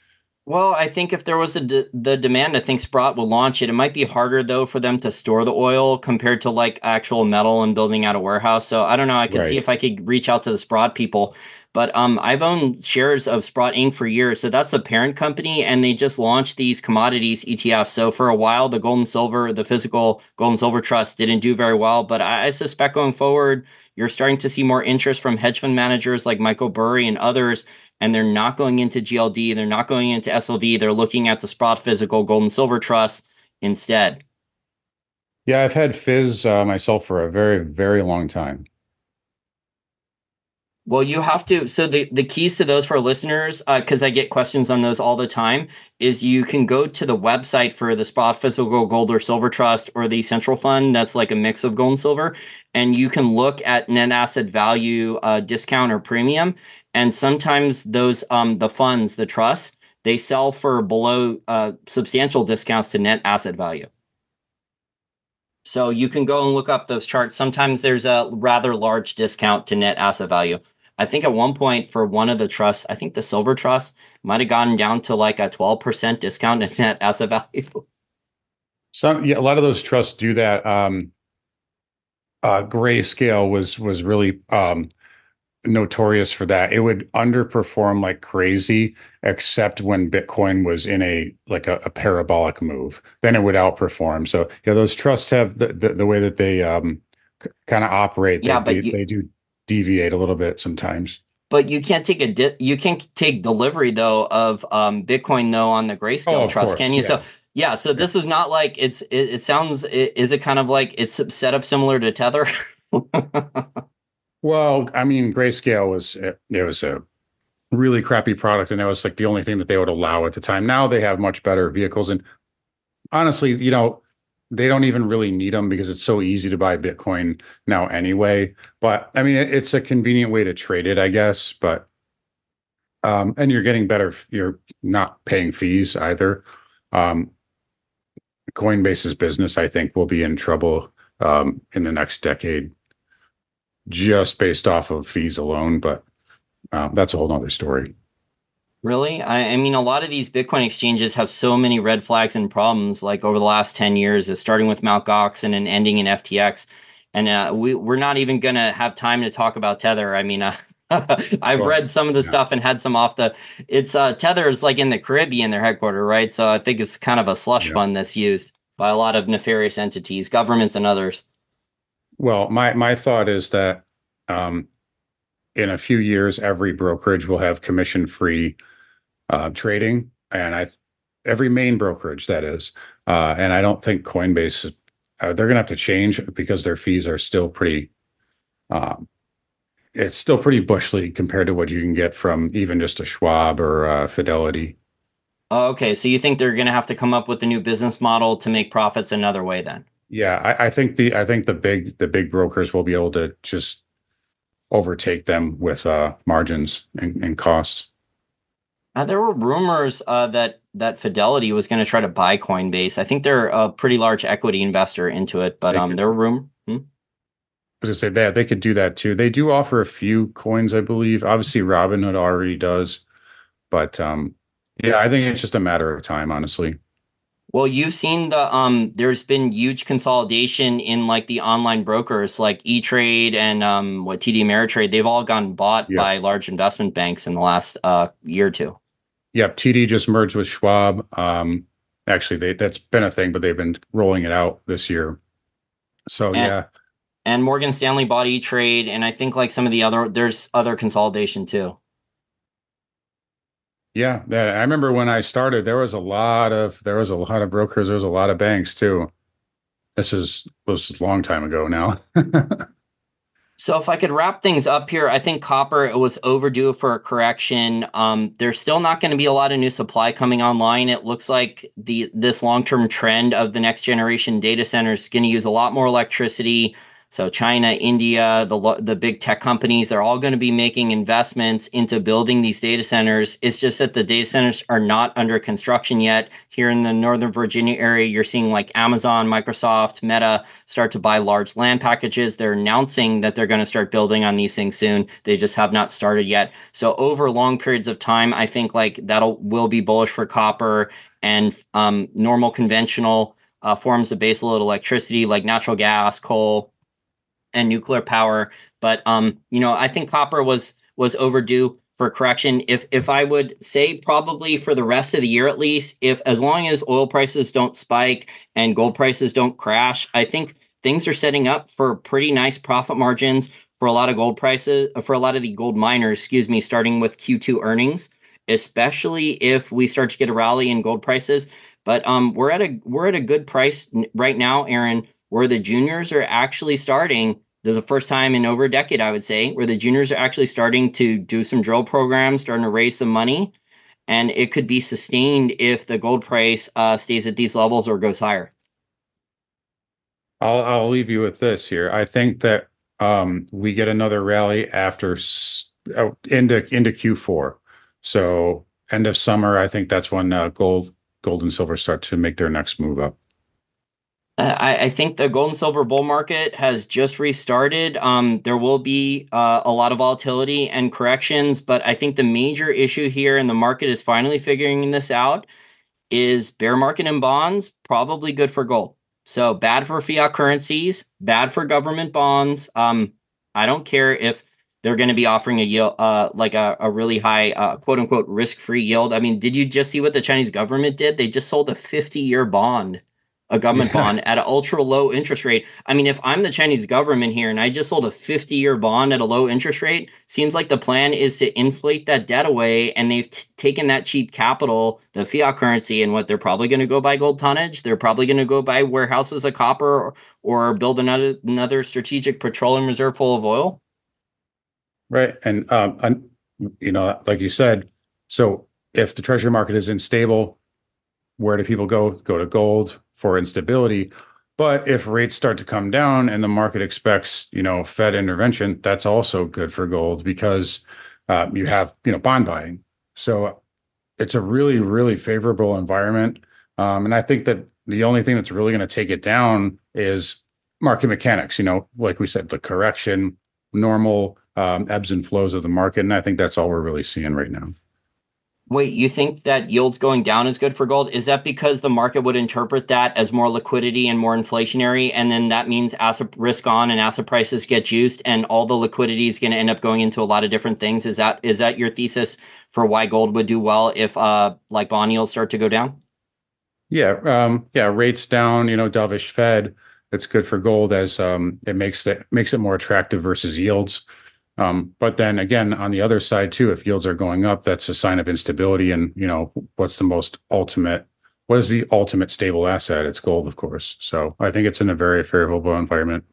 Well, I think if there was a de- the demand, I think Sprott will launch it. It might be harder though for them to store the oil compared to like actual metal and building out a warehouse. So I don't know. I could right. see if I could reach out to the Sprott people. But um, I've owned shares of Sprott Incorporated for years. So that's the parent company. And they just launched these commodities E T Fs. So for a while, the gold and silver, the physical gold and silver trust didn't do very well. But I, I suspect going forward, you're starting to see more interest from hedge fund managers like Michael Burry and others. And they're not going into G L D. They're not going into S L V. They're looking at the Sprott physical gold and silver trust instead. Yeah, I've had F I Z uh, myself for a very, very long time. Well, you have to. So the, the keys to those for listeners, because uh, I get questions on those all the time, is you can go to the website for the Sprott Physical Gold or Silver Trust or the Central Fund. That's like a mix of gold and silver. And you can look at net asset value uh, discount or premium. And sometimes those um, the funds, the trusts, they sell for below uh, substantial discounts to net asset value. So you can go and look up those charts. Sometimes there's a rather large discount to net asset value. I think at one point for one of the trusts, I think the silver trust might have gotten down to like a twelve percent discount in net asset value. Some, yeah, a lot of those trusts do that. Um, uh, Grayscale was was really um, notorious for that. It would underperform like crazy, except when Bitcoin was in a like a, a parabolic move. Then it would outperform. So yeah, those trusts have the the, the way that they um, c- kind of operate. Yeah, they, but de- you- they do. deviate a little bit sometimes. But you can't take a di- you can't take delivery though of um Bitcoin though on the Grayscale oh, of trust, course, can you? Yeah. So yeah, so this is not like it's it, it sounds it, is it kind of like it's set up similar to Tether? Well, I mean, Grayscale was it, it was a really crappy product, and that was like the only thing that they would allow at the time. Now they have much better vehicles, and honestly, you know, they don't even really need them because it's so easy to buy Bitcoin now anyway. But I mean, it's a convenient way to trade it, I guess. But um, and you're getting better. You're not paying fees either. Um, Coinbase's business, I think, will be in trouble um, in the next decade just based off of fees alone. But um, that's a whole nother story. Really? I, I mean, a lot of these Bitcoin exchanges have so many red flags and problems, like over the last ten years, is starting with Mt. Gox and ending in F T X. And uh, we, we're not even going to have time to talk about Tether. I mean, uh, I've well, read some of the yeah. stuff and had some off the... It's uh, Tether is like in the Caribbean, their headquarters, right? So I think it's kind of a slush yeah. fund that's used by a lot of nefarious entities, governments and others. Well, my, my thought is that... Um, in a few years, every brokerage will have commission-free uh, trading, and I, every main brokerage that is. Uh, and I don't think Coinbase uh, they're going to have to change because their fees are still pretty. Um, it's still pretty bush league compared to what you can get from even just a Schwab or uh, Fidelity. Oh, okay, so you think they're going to have to come up with a new business model to make profits another way? Then, yeah, I, I think the I think the big the big brokers will be able to just overtake them with uh, margins and, and costs. Uh, there were rumors uh, that that Fidelity was going to try to buy Coinbase. I think they're a pretty large equity investor into it, but they um, could, there were rumors. Hmm? I was going to say that they could do that too. They do offer a few coins, I believe. Obviously, Robinhood already does, but um, yeah, I think it's just a matter of time, honestly. Well, you've seen the um. There's been huge consolidation in like the online brokers, like E-Trade and um, what T D Ameritrade. They've all gotten bought yep. by large investment banks in the last uh, year or two. Yep, T D just merged with Schwab. Um, actually, they that's been a thing, but they've been rolling it out this year. So and, yeah, and Morgan Stanley bought E-Trade, and I think like some of the other there's other consolidation too. Yeah, that, I remember when I started, there was a lot of there was a lot of brokers, there was a lot of banks too. This is was a long time ago now. So if I could wrap things up here, I think copper it was overdue for a correction. Um, there's still not going to be a lot of new supply coming online. It looks like the this long term trend of the next generation data centers is going to use a lot more electricity. So China, India, the the big tech companies, they're all going to be making investments into building these data centers. It's just that the data centers are not under construction yet. Here in the Northern Virginia area, you're seeing like Amazon, Microsoft, Meta start to buy large land packages. They're announcing that they're going to start building on these things soon. They just have not started yet. So over long periods of time, I think like that'll will be bullish for copper and um, normal conventional uh, forms of baseload electricity like natural gas, coal, and nuclear power. But, um, you know, I think copper was was overdue for correction. If if I would say probably for the rest of the year, at least, if as long as oil prices don't spike and gold prices don't crash, I think things are setting up for pretty nice profit margins for a lot of gold prices, for a lot of the gold miners, excuse me, starting with Q two earnings, especially if we start to get a rally in gold prices. But um, we're at a we're at a good price right now, Aaron, where the juniors are actually starting. This is the first time in over a decade, I would say, where the juniors are actually starting to do some drill programs, starting to raise some money. And it could be sustained if the gold price uh, stays at these levels or goes higher. I'll, I'll leave you with this here. I think that um, we get another rally after uh, into, into Q four. So end of summer, I think that's when uh, gold, gold and silver start to make their next move up. I, I think the gold and silver bull market has just restarted. Um, there will be uh, a lot of volatility and corrections, but I think the major issue here, and the market is finally figuring this out, is bear market in bonds, probably good for gold. So bad for fiat currencies, bad for government bonds. Um, I don't care if they're going to be offering a yield, uh, like a, a really high, uh, quote unquote, risk-free yield. I mean, did you just see what the Chinese government did? They just sold a fifty-year bond. A government bond at an ultra low interest rate. I mean, if I'm the Chinese government here and I just sold a fifty-year bond at a low interest rate, seems like the plan is to inflate that debt away. And they've t taken that cheap capital, the fiat currency, and what they're probably going to go buy gold tonnage. They're probably going to go buy warehouses of copper, or, or build another another strategic petroleum reserve full of oil. Right, and um, and you know, like you said, so if the treasury market is unstable, where do people go? Go to gold for instability. But if rates start to come down and the market expects, you know, Fed intervention, that's also good for gold because uh, you have, you know, bond buying. So it's a really, really favorable environment. Um, and I think that the only thing that's really going to take it down is market mechanics, you know, like we said, the correction, normal um, ebbs and flows of the market. And I think that's all we're really seeing right now. Wait, you think that yields going down is good for gold? Is that because the market would interpret that as more liquidity and more inflationary? And then that means asset risk on and asset prices get juiced, and all the liquidity is going to end up going into a lot of different things. Is that is that your thesis for why gold would do well if uh, like bond yields start to go down? Yeah. Um, yeah. Rates down, you know, dovish Fed. It's good for gold as um, it makes it makes it more attractive versus yields. Um, but then again, on the other side too, if yields are going up, that's a sign of instability. And you know, what's the most ultimate? What is the ultimate stable asset? It's gold, of course. So I think it's in a very favorable environment,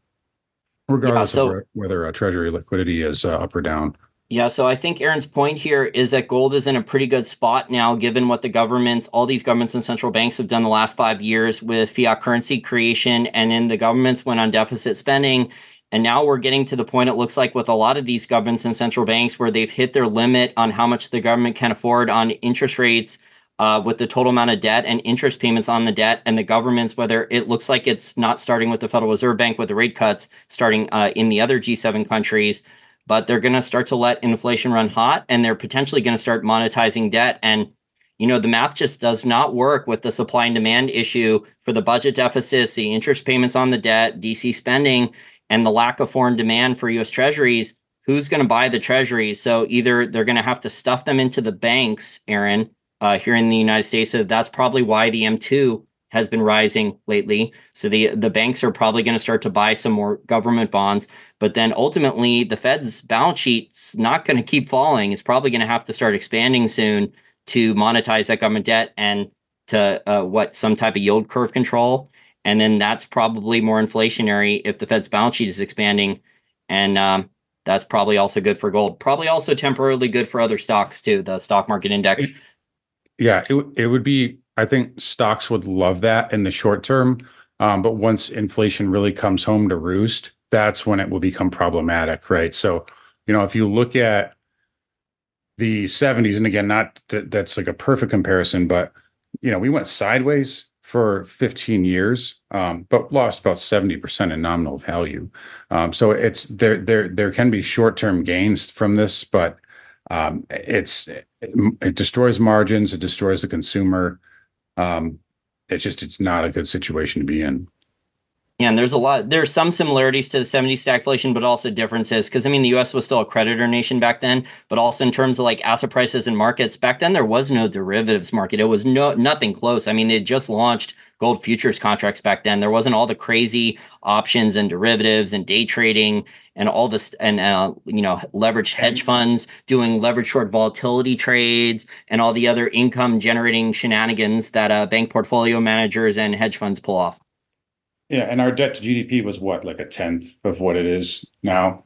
regardless yeah, so, of whether a treasury liquidity is uh, up or down. Yeah. So I think Aaron's point here is that gold is in a pretty good spot now, given what the governments, all these governments and central banks have done the last five years with fiat currency creation, and then the governments went on deficit spending. And now we're getting to the point, it looks like, with a lot of these governments and central banks where they've hit their limit on how much the government can afford on interest rates uh, with the total amount of debt and interest payments on the debt. And the governments, whether it looks like it's not starting with the Federal Reserve Bank with the rate cuts starting uh, in the other G seven countries, but they're going to start to let inflation run hot, and they're potentially going to start monetizing debt. And you know, the math just does not work with the supply and demand issue for the budget deficits, the interest payments on the debt, D C spending, and the lack of foreign demand for U S treasuries. Who's going to buy the treasuries? So either they're going to have to stuff them into the banks, Aaron, uh, here in the United States. So that's probably why the M two has been rising lately. So the, the banks are probably going to start to buy some more government bonds. But then ultimately, the Fed's balance sheet's not going to keep falling. It's probably going to have to start expanding soon to monetize that government debt and to uh, what, some type of yield curve control. And then that's probably more inflationary if the Fed's balance sheet is expanding. And um, that's probably also good for gold. Probably also temporarily good for other stocks too, the stock market index. Yeah, it, it would be, I think stocks would love that in the short term. Um, but once inflation really comes home to roost, that's when it will become problematic, right? So, you know, if you look at the seventies, and again, not that that's like a perfect comparison, but, you know, we went sideways for fifteen years, um, but lost about seventy percent in nominal value. Um, so it's there, there, there can be short-term gains from this, but um, it's it, it destroys margins, it destroys the consumer. Um, it's just, it's not a good situation to be in. Yeah, and there's a lot, there's some similarities to the seventies stagflation, but also differences. Because, I mean, the U S was still a creditor nation back then, but also in terms of like asset prices and markets, back then there was no derivatives market. It was no nothing close. I mean, they had just launched gold futures contracts back then. There wasn't all the crazy options and derivatives and day trading and all this, and, uh, you know, leveraged hedge funds doing leverage short volatility trades and all the other income generating shenanigans that uh, bank portfolio managers and hedge funds pull off. Yeah, and our debt to G D P was what, like a tenth of what it is now?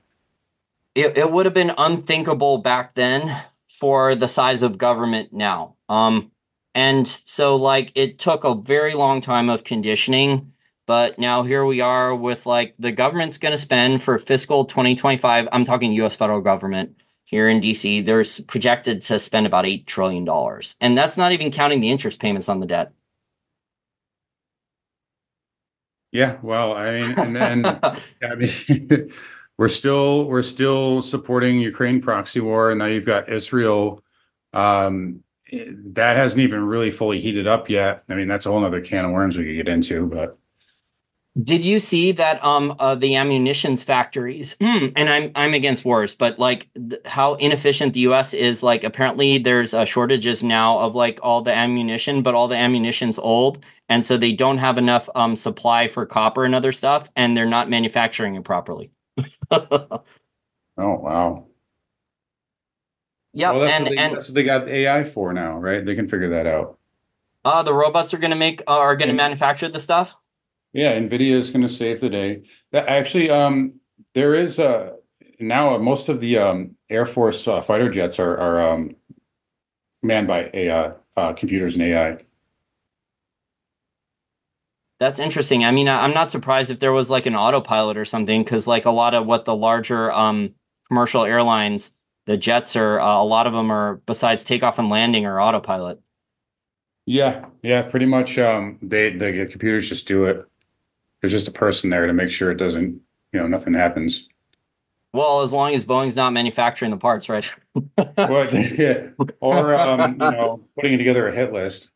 It, it would have been unthinkable back then for the size of government now. Um, and so, like, it took a very long time of conditioning, but now here we are with, like, the government's going to spend for fiscal twenty twenty-five, I'm talking U S federal government here in D C, they're projected to spend about eight trillion dollars. And that's not even counting the interest payments on the debt. Yeah, well, I mean, and then I mean, we're still we're still supporting Ukraine proxy war, and now you've got Israel. Um, that hasn't even really fully heated up yet. I mean, that's a whole other can of worms we could get into. But did you see that um uh, the ammunitions factories? Mm, and I'm I'm against wars, but like how inefficient the U S is. Like apparently there's uh, shortages now of like all the ammunition, but all the ammunition's old. And so they don't have enough um, supply for copper and other stuff, and they're not manufacturing it properly. Oh, wow. Yeah, well, that's, and, what they, and, that's what they got A I for now, right? They can figure that out. Uh, the robots are going to make uh, are going to manufacture the stuff. Yeah, NVIDIA is going to save the day. That actually, um, there is a now uh, most of the um, Air Force uh, fighter jets are are um, manned by A I uh, computers and A I. That's interesting. I mean, I'm not surprised if there was like an autopilot or something, because like a lot of what the larger um, commercial airlines, the jets are, uh, a lot of them are, besides takeoff and landing, are autopilot. Yeah, yeah, pretty much. Um, they the computers just do it. There's just a person there to make sure it doesn't, you know, nothing happens. Well, as long as Boeing's not manufacturing the parts, right? Well, yeah. Or um, you know, putting together a hit list.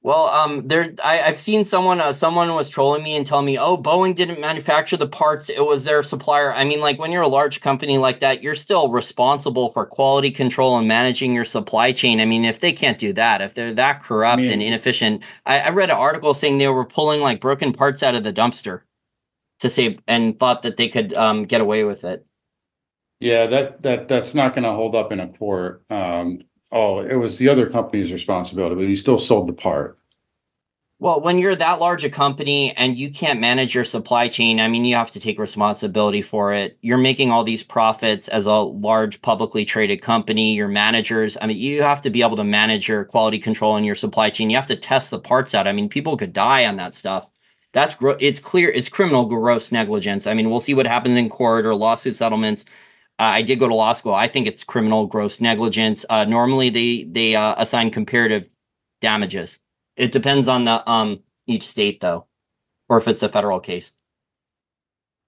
Well, um, there I, I've seen someone, uh, someone was trolling me and telling me, oh, Boeing didn't manufacture the parts. It was their supplier. I mean, like when you're a large company like that, you're still responsible for quality control and managing your supply chain. I mean, if they can't do that, if they're that corrupt I mean, and inefficient, I, I read an article saying they were pulling like broken parts out of the dumpster to save and thought that they could um, get away with it. Yeah, that that that's not going to hold up in a court. Um Oh, it was the other company's responsibility, but you still sold the part. Well, when you're that large a company and you can't manage your supply chain, I mean, you have to take responsibility for it. You're making all these profits as a large publicly traded company, your managers. I mean, you have to be able to manage your quality control and your supply chain. You have to test the parts out. I mean, people could die on that stuff. That's gro- it's clear. It's criminal gross negligence. I mean, we'll see what happens in court or lawsuit settlements. Uh, I did go to law school. I think it's criminal gross negligence. Uh, normally, they they uh, assign comparative damages. It depends on the um each state, though, or if it's a federal case.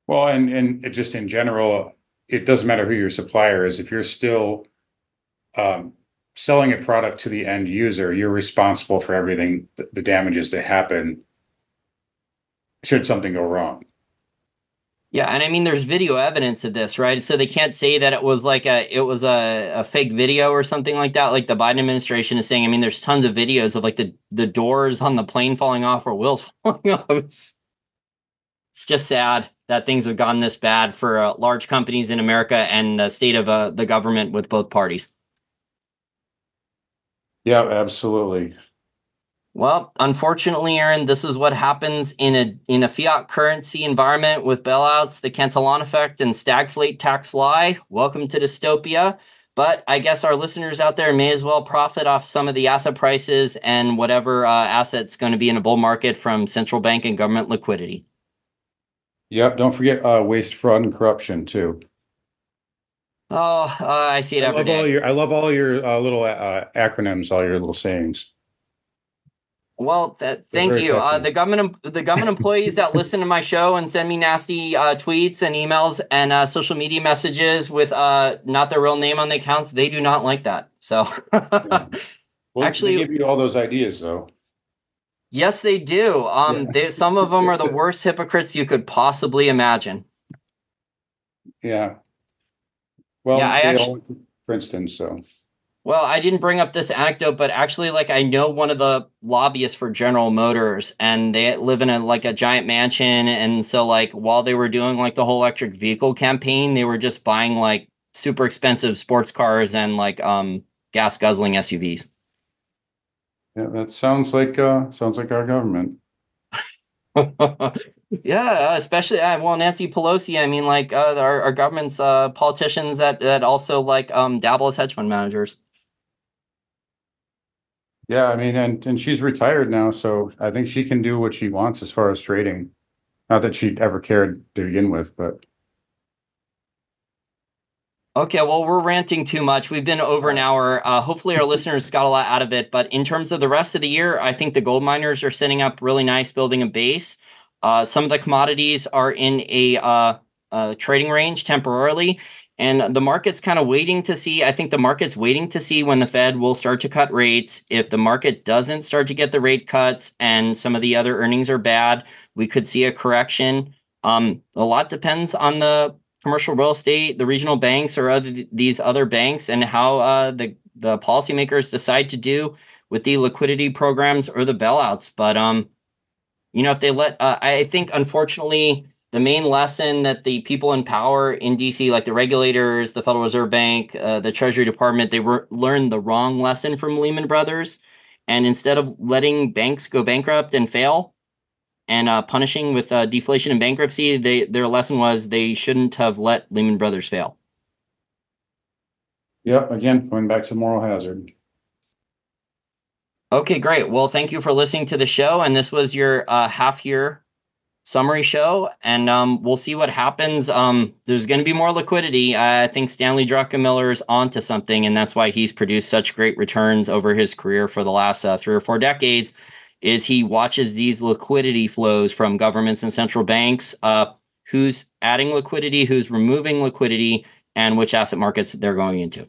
Well, and and it just in general, it doesn't matter who your supplier is. If you're still um, selling a product to the end user, you're responsible for everything, the, the damages that happen should something go wrong. Yeah, and I mean, there's video evidence of this, right? So they can't say that it was like a it was a, a fake video or something like that. Like the Biden administration is saying. I mean, there's tons of videos of like the the doors on the plane falling off or wheels falling off. It's, it's just sad that things have gone this bad for uh, large companies in America and the state of uh, the government with both parties. Yeah, absolutely. Well, unfortunately, Aaron, this is what happens in a in a fiat currency environment with bailouts, the Cantillon effect, and stagflate tax lie. Welcome to dystopia. But I guess our listeners out there may as well profit off some of the asset prices and whatever uh, assets going to be in a bull market from central bank and government liquidity. Yep. Don't forget uh, waste, fraud, and corruption too. Oh, uh, I see it I every love day. All your, I love all your uh, little uh, acronyms, all your little sayings. Well, th thank you. Uh, the government, the government employees that listen to my show and send me nasty uh, tweets and emails and uh, social media messages with uh, not their real name on the accounts, they do not like that. So, yeah. Well, actually, they give you all those ideas, though. Yes, they do. Um, yeah. they, some of them are the worst hypocrites you could possibly imagine. Yeah. Well, yeah, I actually, all went to Princeton, so. Well, I didn't bring up this anecdote, but actually, like, I know one of the lobbyists for General Motors, and they live in a, like a giant mansion. And so, like, while they were doing like the whole electric vehicle campaign, they were just buying like super expensive sports cars and like um, gas guzzling S U Vs. Yeah, that sounds like uh, sounds like our government. Yeah, especially uh, well, Nancy Pelosi. I mean, like uh, our our government's uh, politicians that that also like um, dabble as hedge fund managers. Yeah, I mean, and, and she's retired now, so I think she can do what she wants as far as trading. Not that she ever cared to begin with, but. Okay, well, we're ranting too much. We've been over an hour. Uh, hopefully our listeners got a lot out of it. But in terms of the rest of the year, I think the gold miners are setting up really nice, building a base. Uh, some of the commodities are in a uh, uh, trading range temporarily. And the market's kind of waiting to see. I think the market's waiting to see when the Fed will start to cut rates. If the market doesn't start to get the rate cuts and some of the other earnings are bad, we could see a correction. Um, a lot depends on the commercial real estate, the regional banks, or other, these other banks, and how uh, the, the policymakers decide to do with the liquidity programs or the bailouts. But, um, you know, if they let uh, – I think, unfortunately – the main lesson that the people in power in D C, like the regulators, the Federal Reserve Bank, uh, the Treasury Department, they were, learned the wrong lesson from Lehman Brothers. And instead of letting banks go bankrupt and fail and uh, punishing with uh, deflation and bankruptcy, they, their lesson was they shouldn't have let Lehman Brothers fail. Yep, again, going back to moral hazard. Okay, great. Well, thank you for listening to the show. And this was your uh, half-year summary show, and um, we'll see what happens. Um, there's going to be more liquidity. I think Stanley Druckenmiller is onto something, and that's why he's produced such great returns over his career for the last uh, three or four decades, is he watches these liquidity flows from governments and central banks, uh, who's adding liquidity, who's removing liquidity, and which asset markets they're going into.